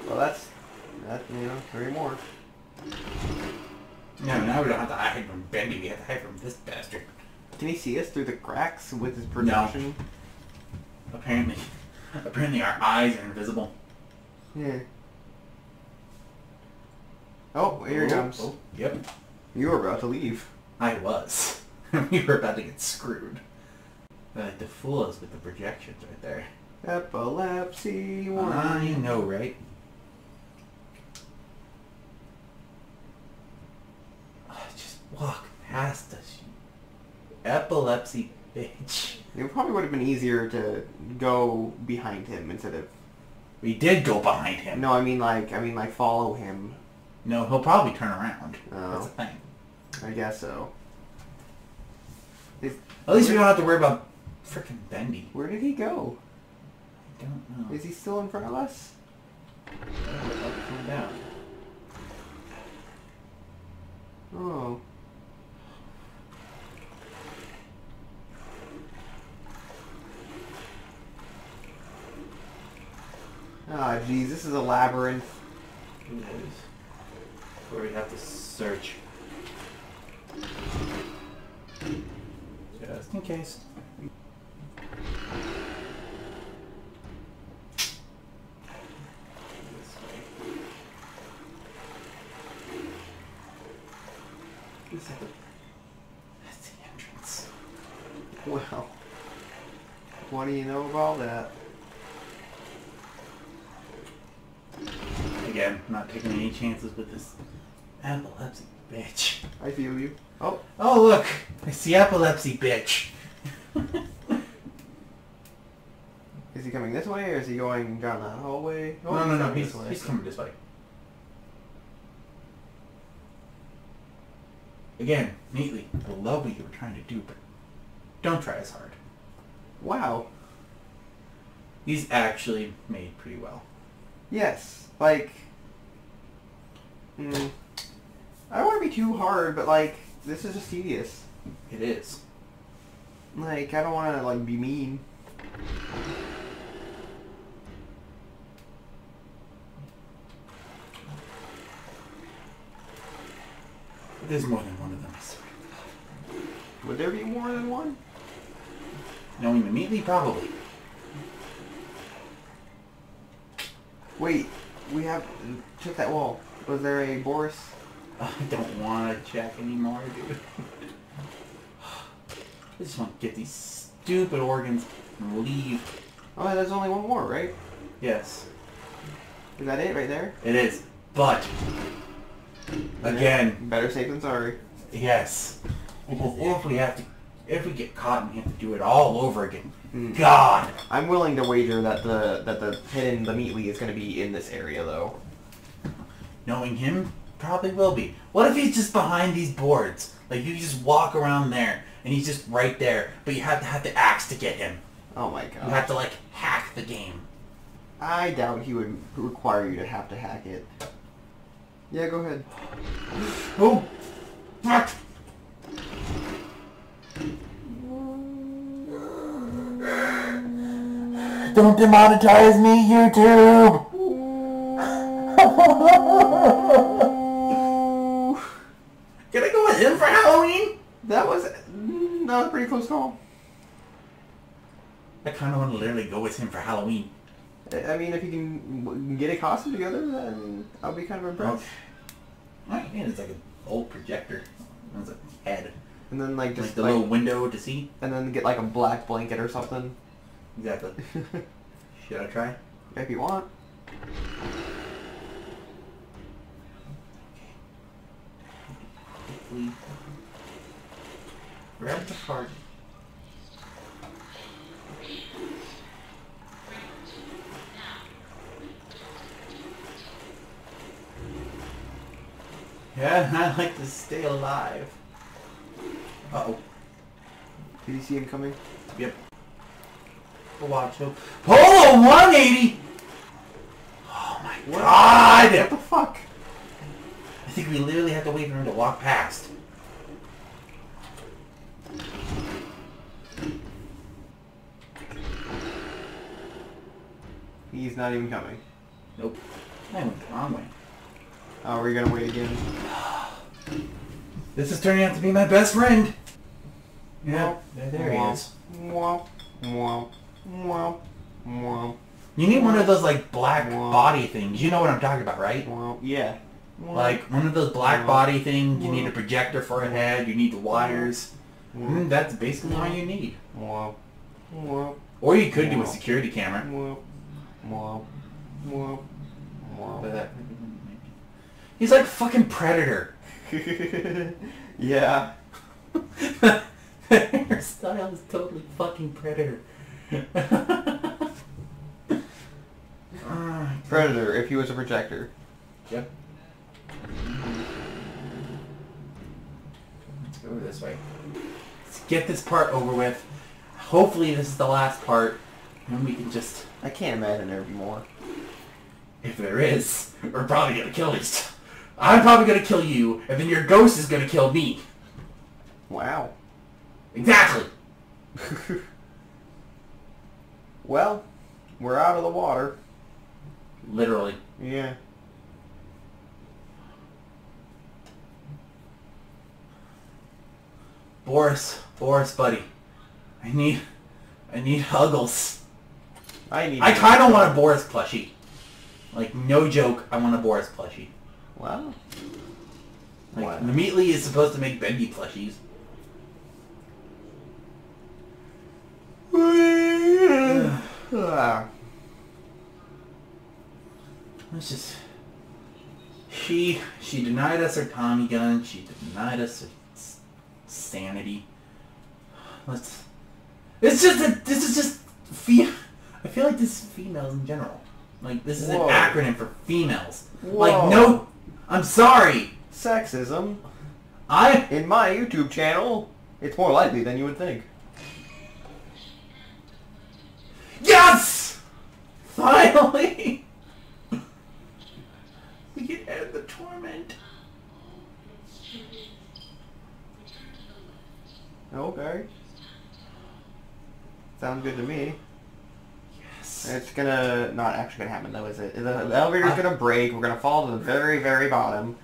Well, that's that. You know, three more. No, now we don't have to hide from Bendy. We have to hide from this bastard. Can he see us through the cracks with his projection? No. Apparently, apparently our eyes are invisible. Yeah. Oh, here he comes. Oh, yep. You were about to leave. I was. We were about to get screwed. They like to fool us with the projections right there. Epilepsy one. I know, right? Oh, just walk past us, you epilepsy bitch. It probably would have been easier to go behind him instead of... We did go behind him. No, I mean like, I mean like follow him. No, he'll probably turn around. Oh. That's the thing. I guess so. Is, At least we don't have to worry about frickin' Bendy. Where did he go? I don't know. Is he still in front of us? Down. Oh. Ah, oh, geez, this is a labyrinth. It is. Where we have to search. Just in case. This way. That's the entrance. Well, what do you know about that? Again, not taking any chances with this epilepsy bitch. I feel you. Oh, oh look, it's the epilepsy bitch. Is he coming this way or is he going down that hallway? Oh, no, no, no, no, he's, he's coming this way. Again, Meatly, I love what you were trying to do, but don't try as hard. Wow. These actually made pretty well. Yes, like... Mm. I don't want to be too hard, but like this is just tedious. It is. Like I don't want to like be mean. There's more than one of them. Would there be more than one? Knowing Meatly, probably. Wait, we have check that wall. Was there a Boris? I don't want to check anymore, dude. I just want to get these stupid organs and leave. Oh, there's only one more, right? Yes. Is that it right there? It is. But, again... Better safe than sorry. Yes. Because if we have to If we get caught and we have to do it all over again, mm. God! I'm willing to wager that the that the hidden the Meatly is going to be in this area though. Knowing him, probably will be. What if he's just behind these boards? Like you just walk around there and he's just right there, but you have to have the axe to get him. Oh my God! You have to like hack the game. I doubt he would require you to have to hack it. Yeah, go ahead. Oh, fuck! Don't demonetize me, YouTube! Can I go with him for Halloween? That was not a pretty close call. I kind of want to literally go with him for Halloween. I mean, if you can get a costume together, then I'll be kind of impressed. What do you mean? It's like an old projector. It's like a head. And then like just like the like, little window to see. And then get like a black blanket or something. Exactly. Should I try? If you want. Okay. Grab the card. Yeah, I like to stay alive. Uh oh. Did you see him coming? Yep. Watch him. Polo one eighty! Oh my what? God! What the fuck? I think we literally have to wait for him to walk past. He's not even coming. Nope. I went the wrong way. Oh, we're gonna wait again. This is turning out to be my best friend! Yeah, there, there he is. Mwah, mwah, mwah, mwah. You need one of those, like, black mwah. Body things. You know what I'm talking about, right? Mwah. Yeah. Mwah. Like, one of those black mwah. Body things. You mwah. Need a projector for a head. You need wires. Mwah. Mm, that's basically mwah. All you need. Mwah. Mwah. Or you could mwah. Do a security camera. Mwah. Mwah. Mwah. Mwah. But that, he's like fucking Predator. Yeah. That hairstyle is totally fucking Predator. Predator, if he was a projector. Yep. Let's go this way. Let's get this part over with. Hopefully this is the last part. And we can just... I can't imagine there would be more. If there is, we're probably gonna kill each... I'm probably going to kill you, and then your ghost is going to kill me. Wow. Exactly. Well, we're out of the water. Literally. Yeah. Boris, Boris, buddy. I need... I need Huggles. I need... I kind of want a Boris plushie. Like, no joke, I want a Boris plushie. Wow. Like, wow. The Meatly is supposed to make Bendy plushies. Let's just... She... She denied us her Tommy gun. She denied us her sanity. Let's... It's just a... This is just... Fe I feel like this is females in general. Like, this is Whoa. An acronym for females. Whoa. Like, no... I'm sorry! Sexism. I... In my YouTube channel, it's more likely than you would think. Yes! Finally! We can end the torment. Okay. Sounds good to me. It's gonna not actually gonna happen though, is it? The elevator's uh, gonna break. We're gonna fall to the very, very bottom.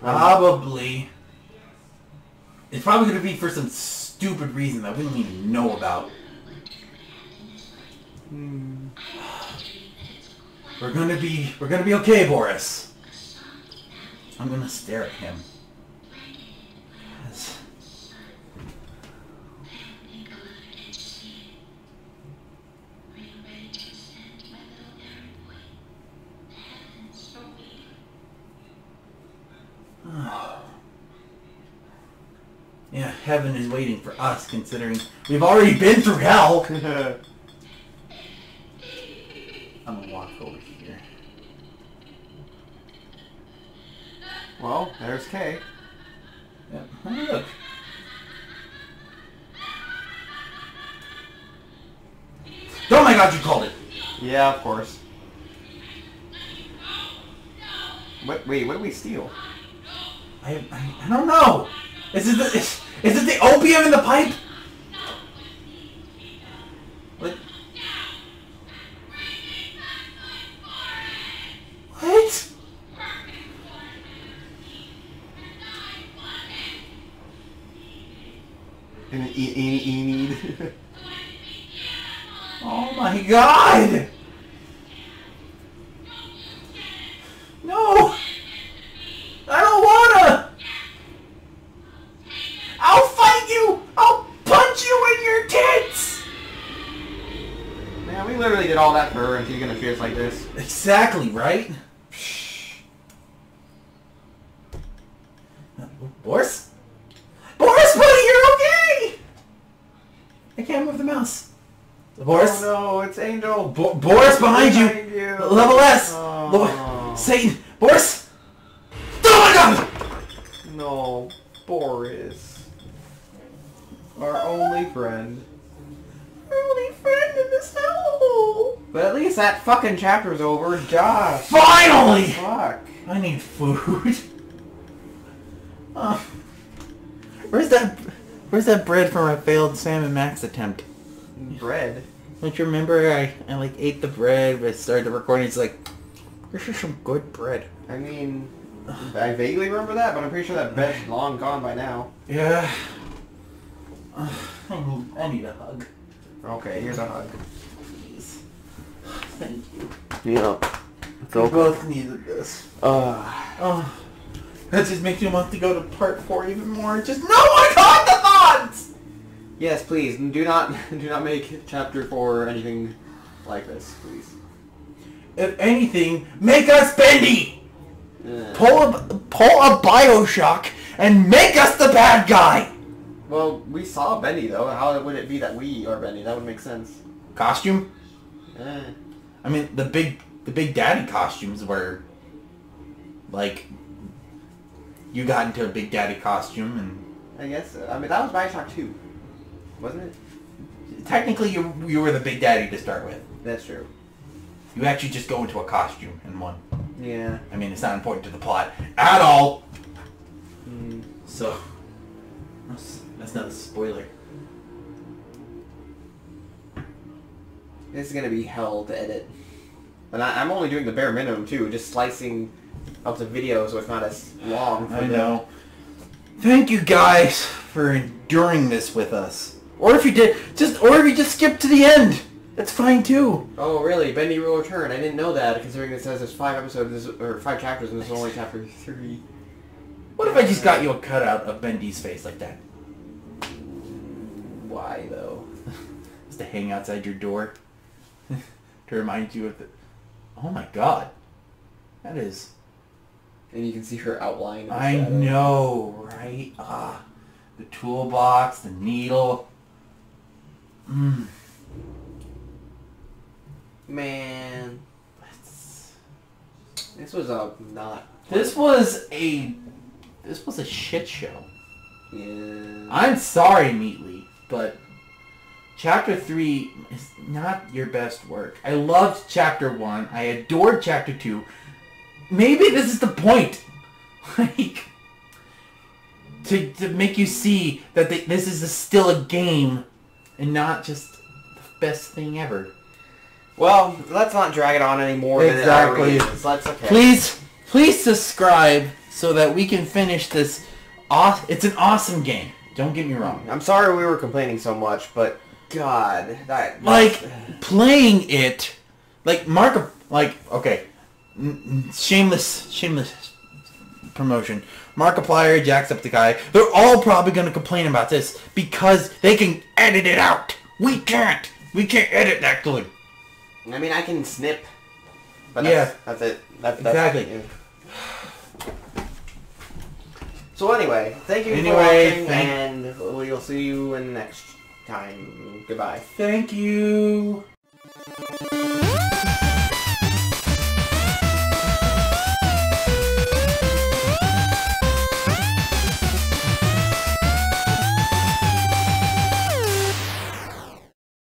Probably. It's probably gonna be for some stupid reason that we don't even know about. Hmm. We're gonna be, we're gonna be okay, Boris. I'm gonna stare at him. Yes. Yeah, heaven is waiting for us, considering we've already been through hell. I'm gonna walk over here. Well, there's Kay. Yep. Hey, look. Oh my God, you called it. Yeah, of course. What? Wait, what did we steal? I I, I don't know. Is it the is, is it the opium in the pipe? What? What? An e need. Oh my God! No! I don't wanna! I'll fight you! I'll punch you in your tits! Man, we literally did all that for her, and she's gonna fierce like this. Exactly, right? Boris? Boris, buddy, you're okay! I can't move the mouse. Boris? Oh no, it's Angel. Bo Boris behind, behind you. you. Level S. Oh. Lo Satan. Boris. Oh my God. No, Boris. Our only friend. Our only friend in this hellhole. But at least that fucking chapter's over, Josh. Finally. Fuck. I need food. Oh. Where's that? Where's that bread from my failed Sam and Max attempt? Bread. Don't you remember I, I like ate the bread but I started the recording, it's like, this is some good bread. I mean, I vaguely remember that, but I'm pretty sure that bread's long gone by now. Yeah. Uh, I, need, I need a hug. Okay, here's a hug. Please. Thank you. Yeah. So we both needed this. Uh, oh. That just makes me want to go to part four even more. Just, no, I got the thoughts! Yes, please. Do not, do not make chapter four anything like this, please. If anything, make us bendy. Uh. Pull a pull a Bioshock and make us the bad guy. Well, we saw Bendy though. How would it be that we are Bendy? That would make sense. Costume? Uh. I mean, the big the big daddy costumes were like you got into a big daddy costume and. I guess. I mean, that was Bioshock two. Wasn't it? Technically, you you were the Big Daddy to start with. That's true. You actually just go into a costume and one. Yeah. I mean, it's not important to the plot at all. Mm. So, that's, that's not a spoiler. This is gonna be hell to edit, and I, I'm only doing the bare minimum too, just slicing up the video so it's not as long. For I know. The... Thank you guys for enduring this with us. Or if you did, just, or if you just skip to the end, that's fine too. Oh really? Bendy will return. I didn't know that, considering it says there's five episodes, or five chapters, and this is only chapter three. What if I just got you a cutout of Bendy's face like that? Why though? Just to hang outside your door to remind you of the. Oh my God, that is. And you can see her outline. I shadow. know, right? Ah, the toolbox, the needle. Mm. Man, that's... this was a not. This was a this was a shit show. Yeah. I'm sorry, Meatly, but chapter three is not your best work. I loved chapter one. I adored chapter two. Maybe this is the point. Like. To, to make you see that they, this is a, still a game and not just the best thing ever. Well, let's not drag it on anymore. Exactly. Than it that's okay. Please, please subscribe so that we can finish this. Aw it's an awesome game. Don't get me wrong. I'm sorry we were complaining so much, but God, that like playing it, like Mark, like okay, shameless, shameless promotion. Markiplier, Jacksepticeye, they're all probably going to complain about this because they can edit it out. We can't. We can't edit that good. I mean, I can snip. But that's, yeah. That's it. That's, that's exactly. It. So anyway, thank you anyway, for watching. Thank and... and we'll see you in the next time. Goodbye. Thank you!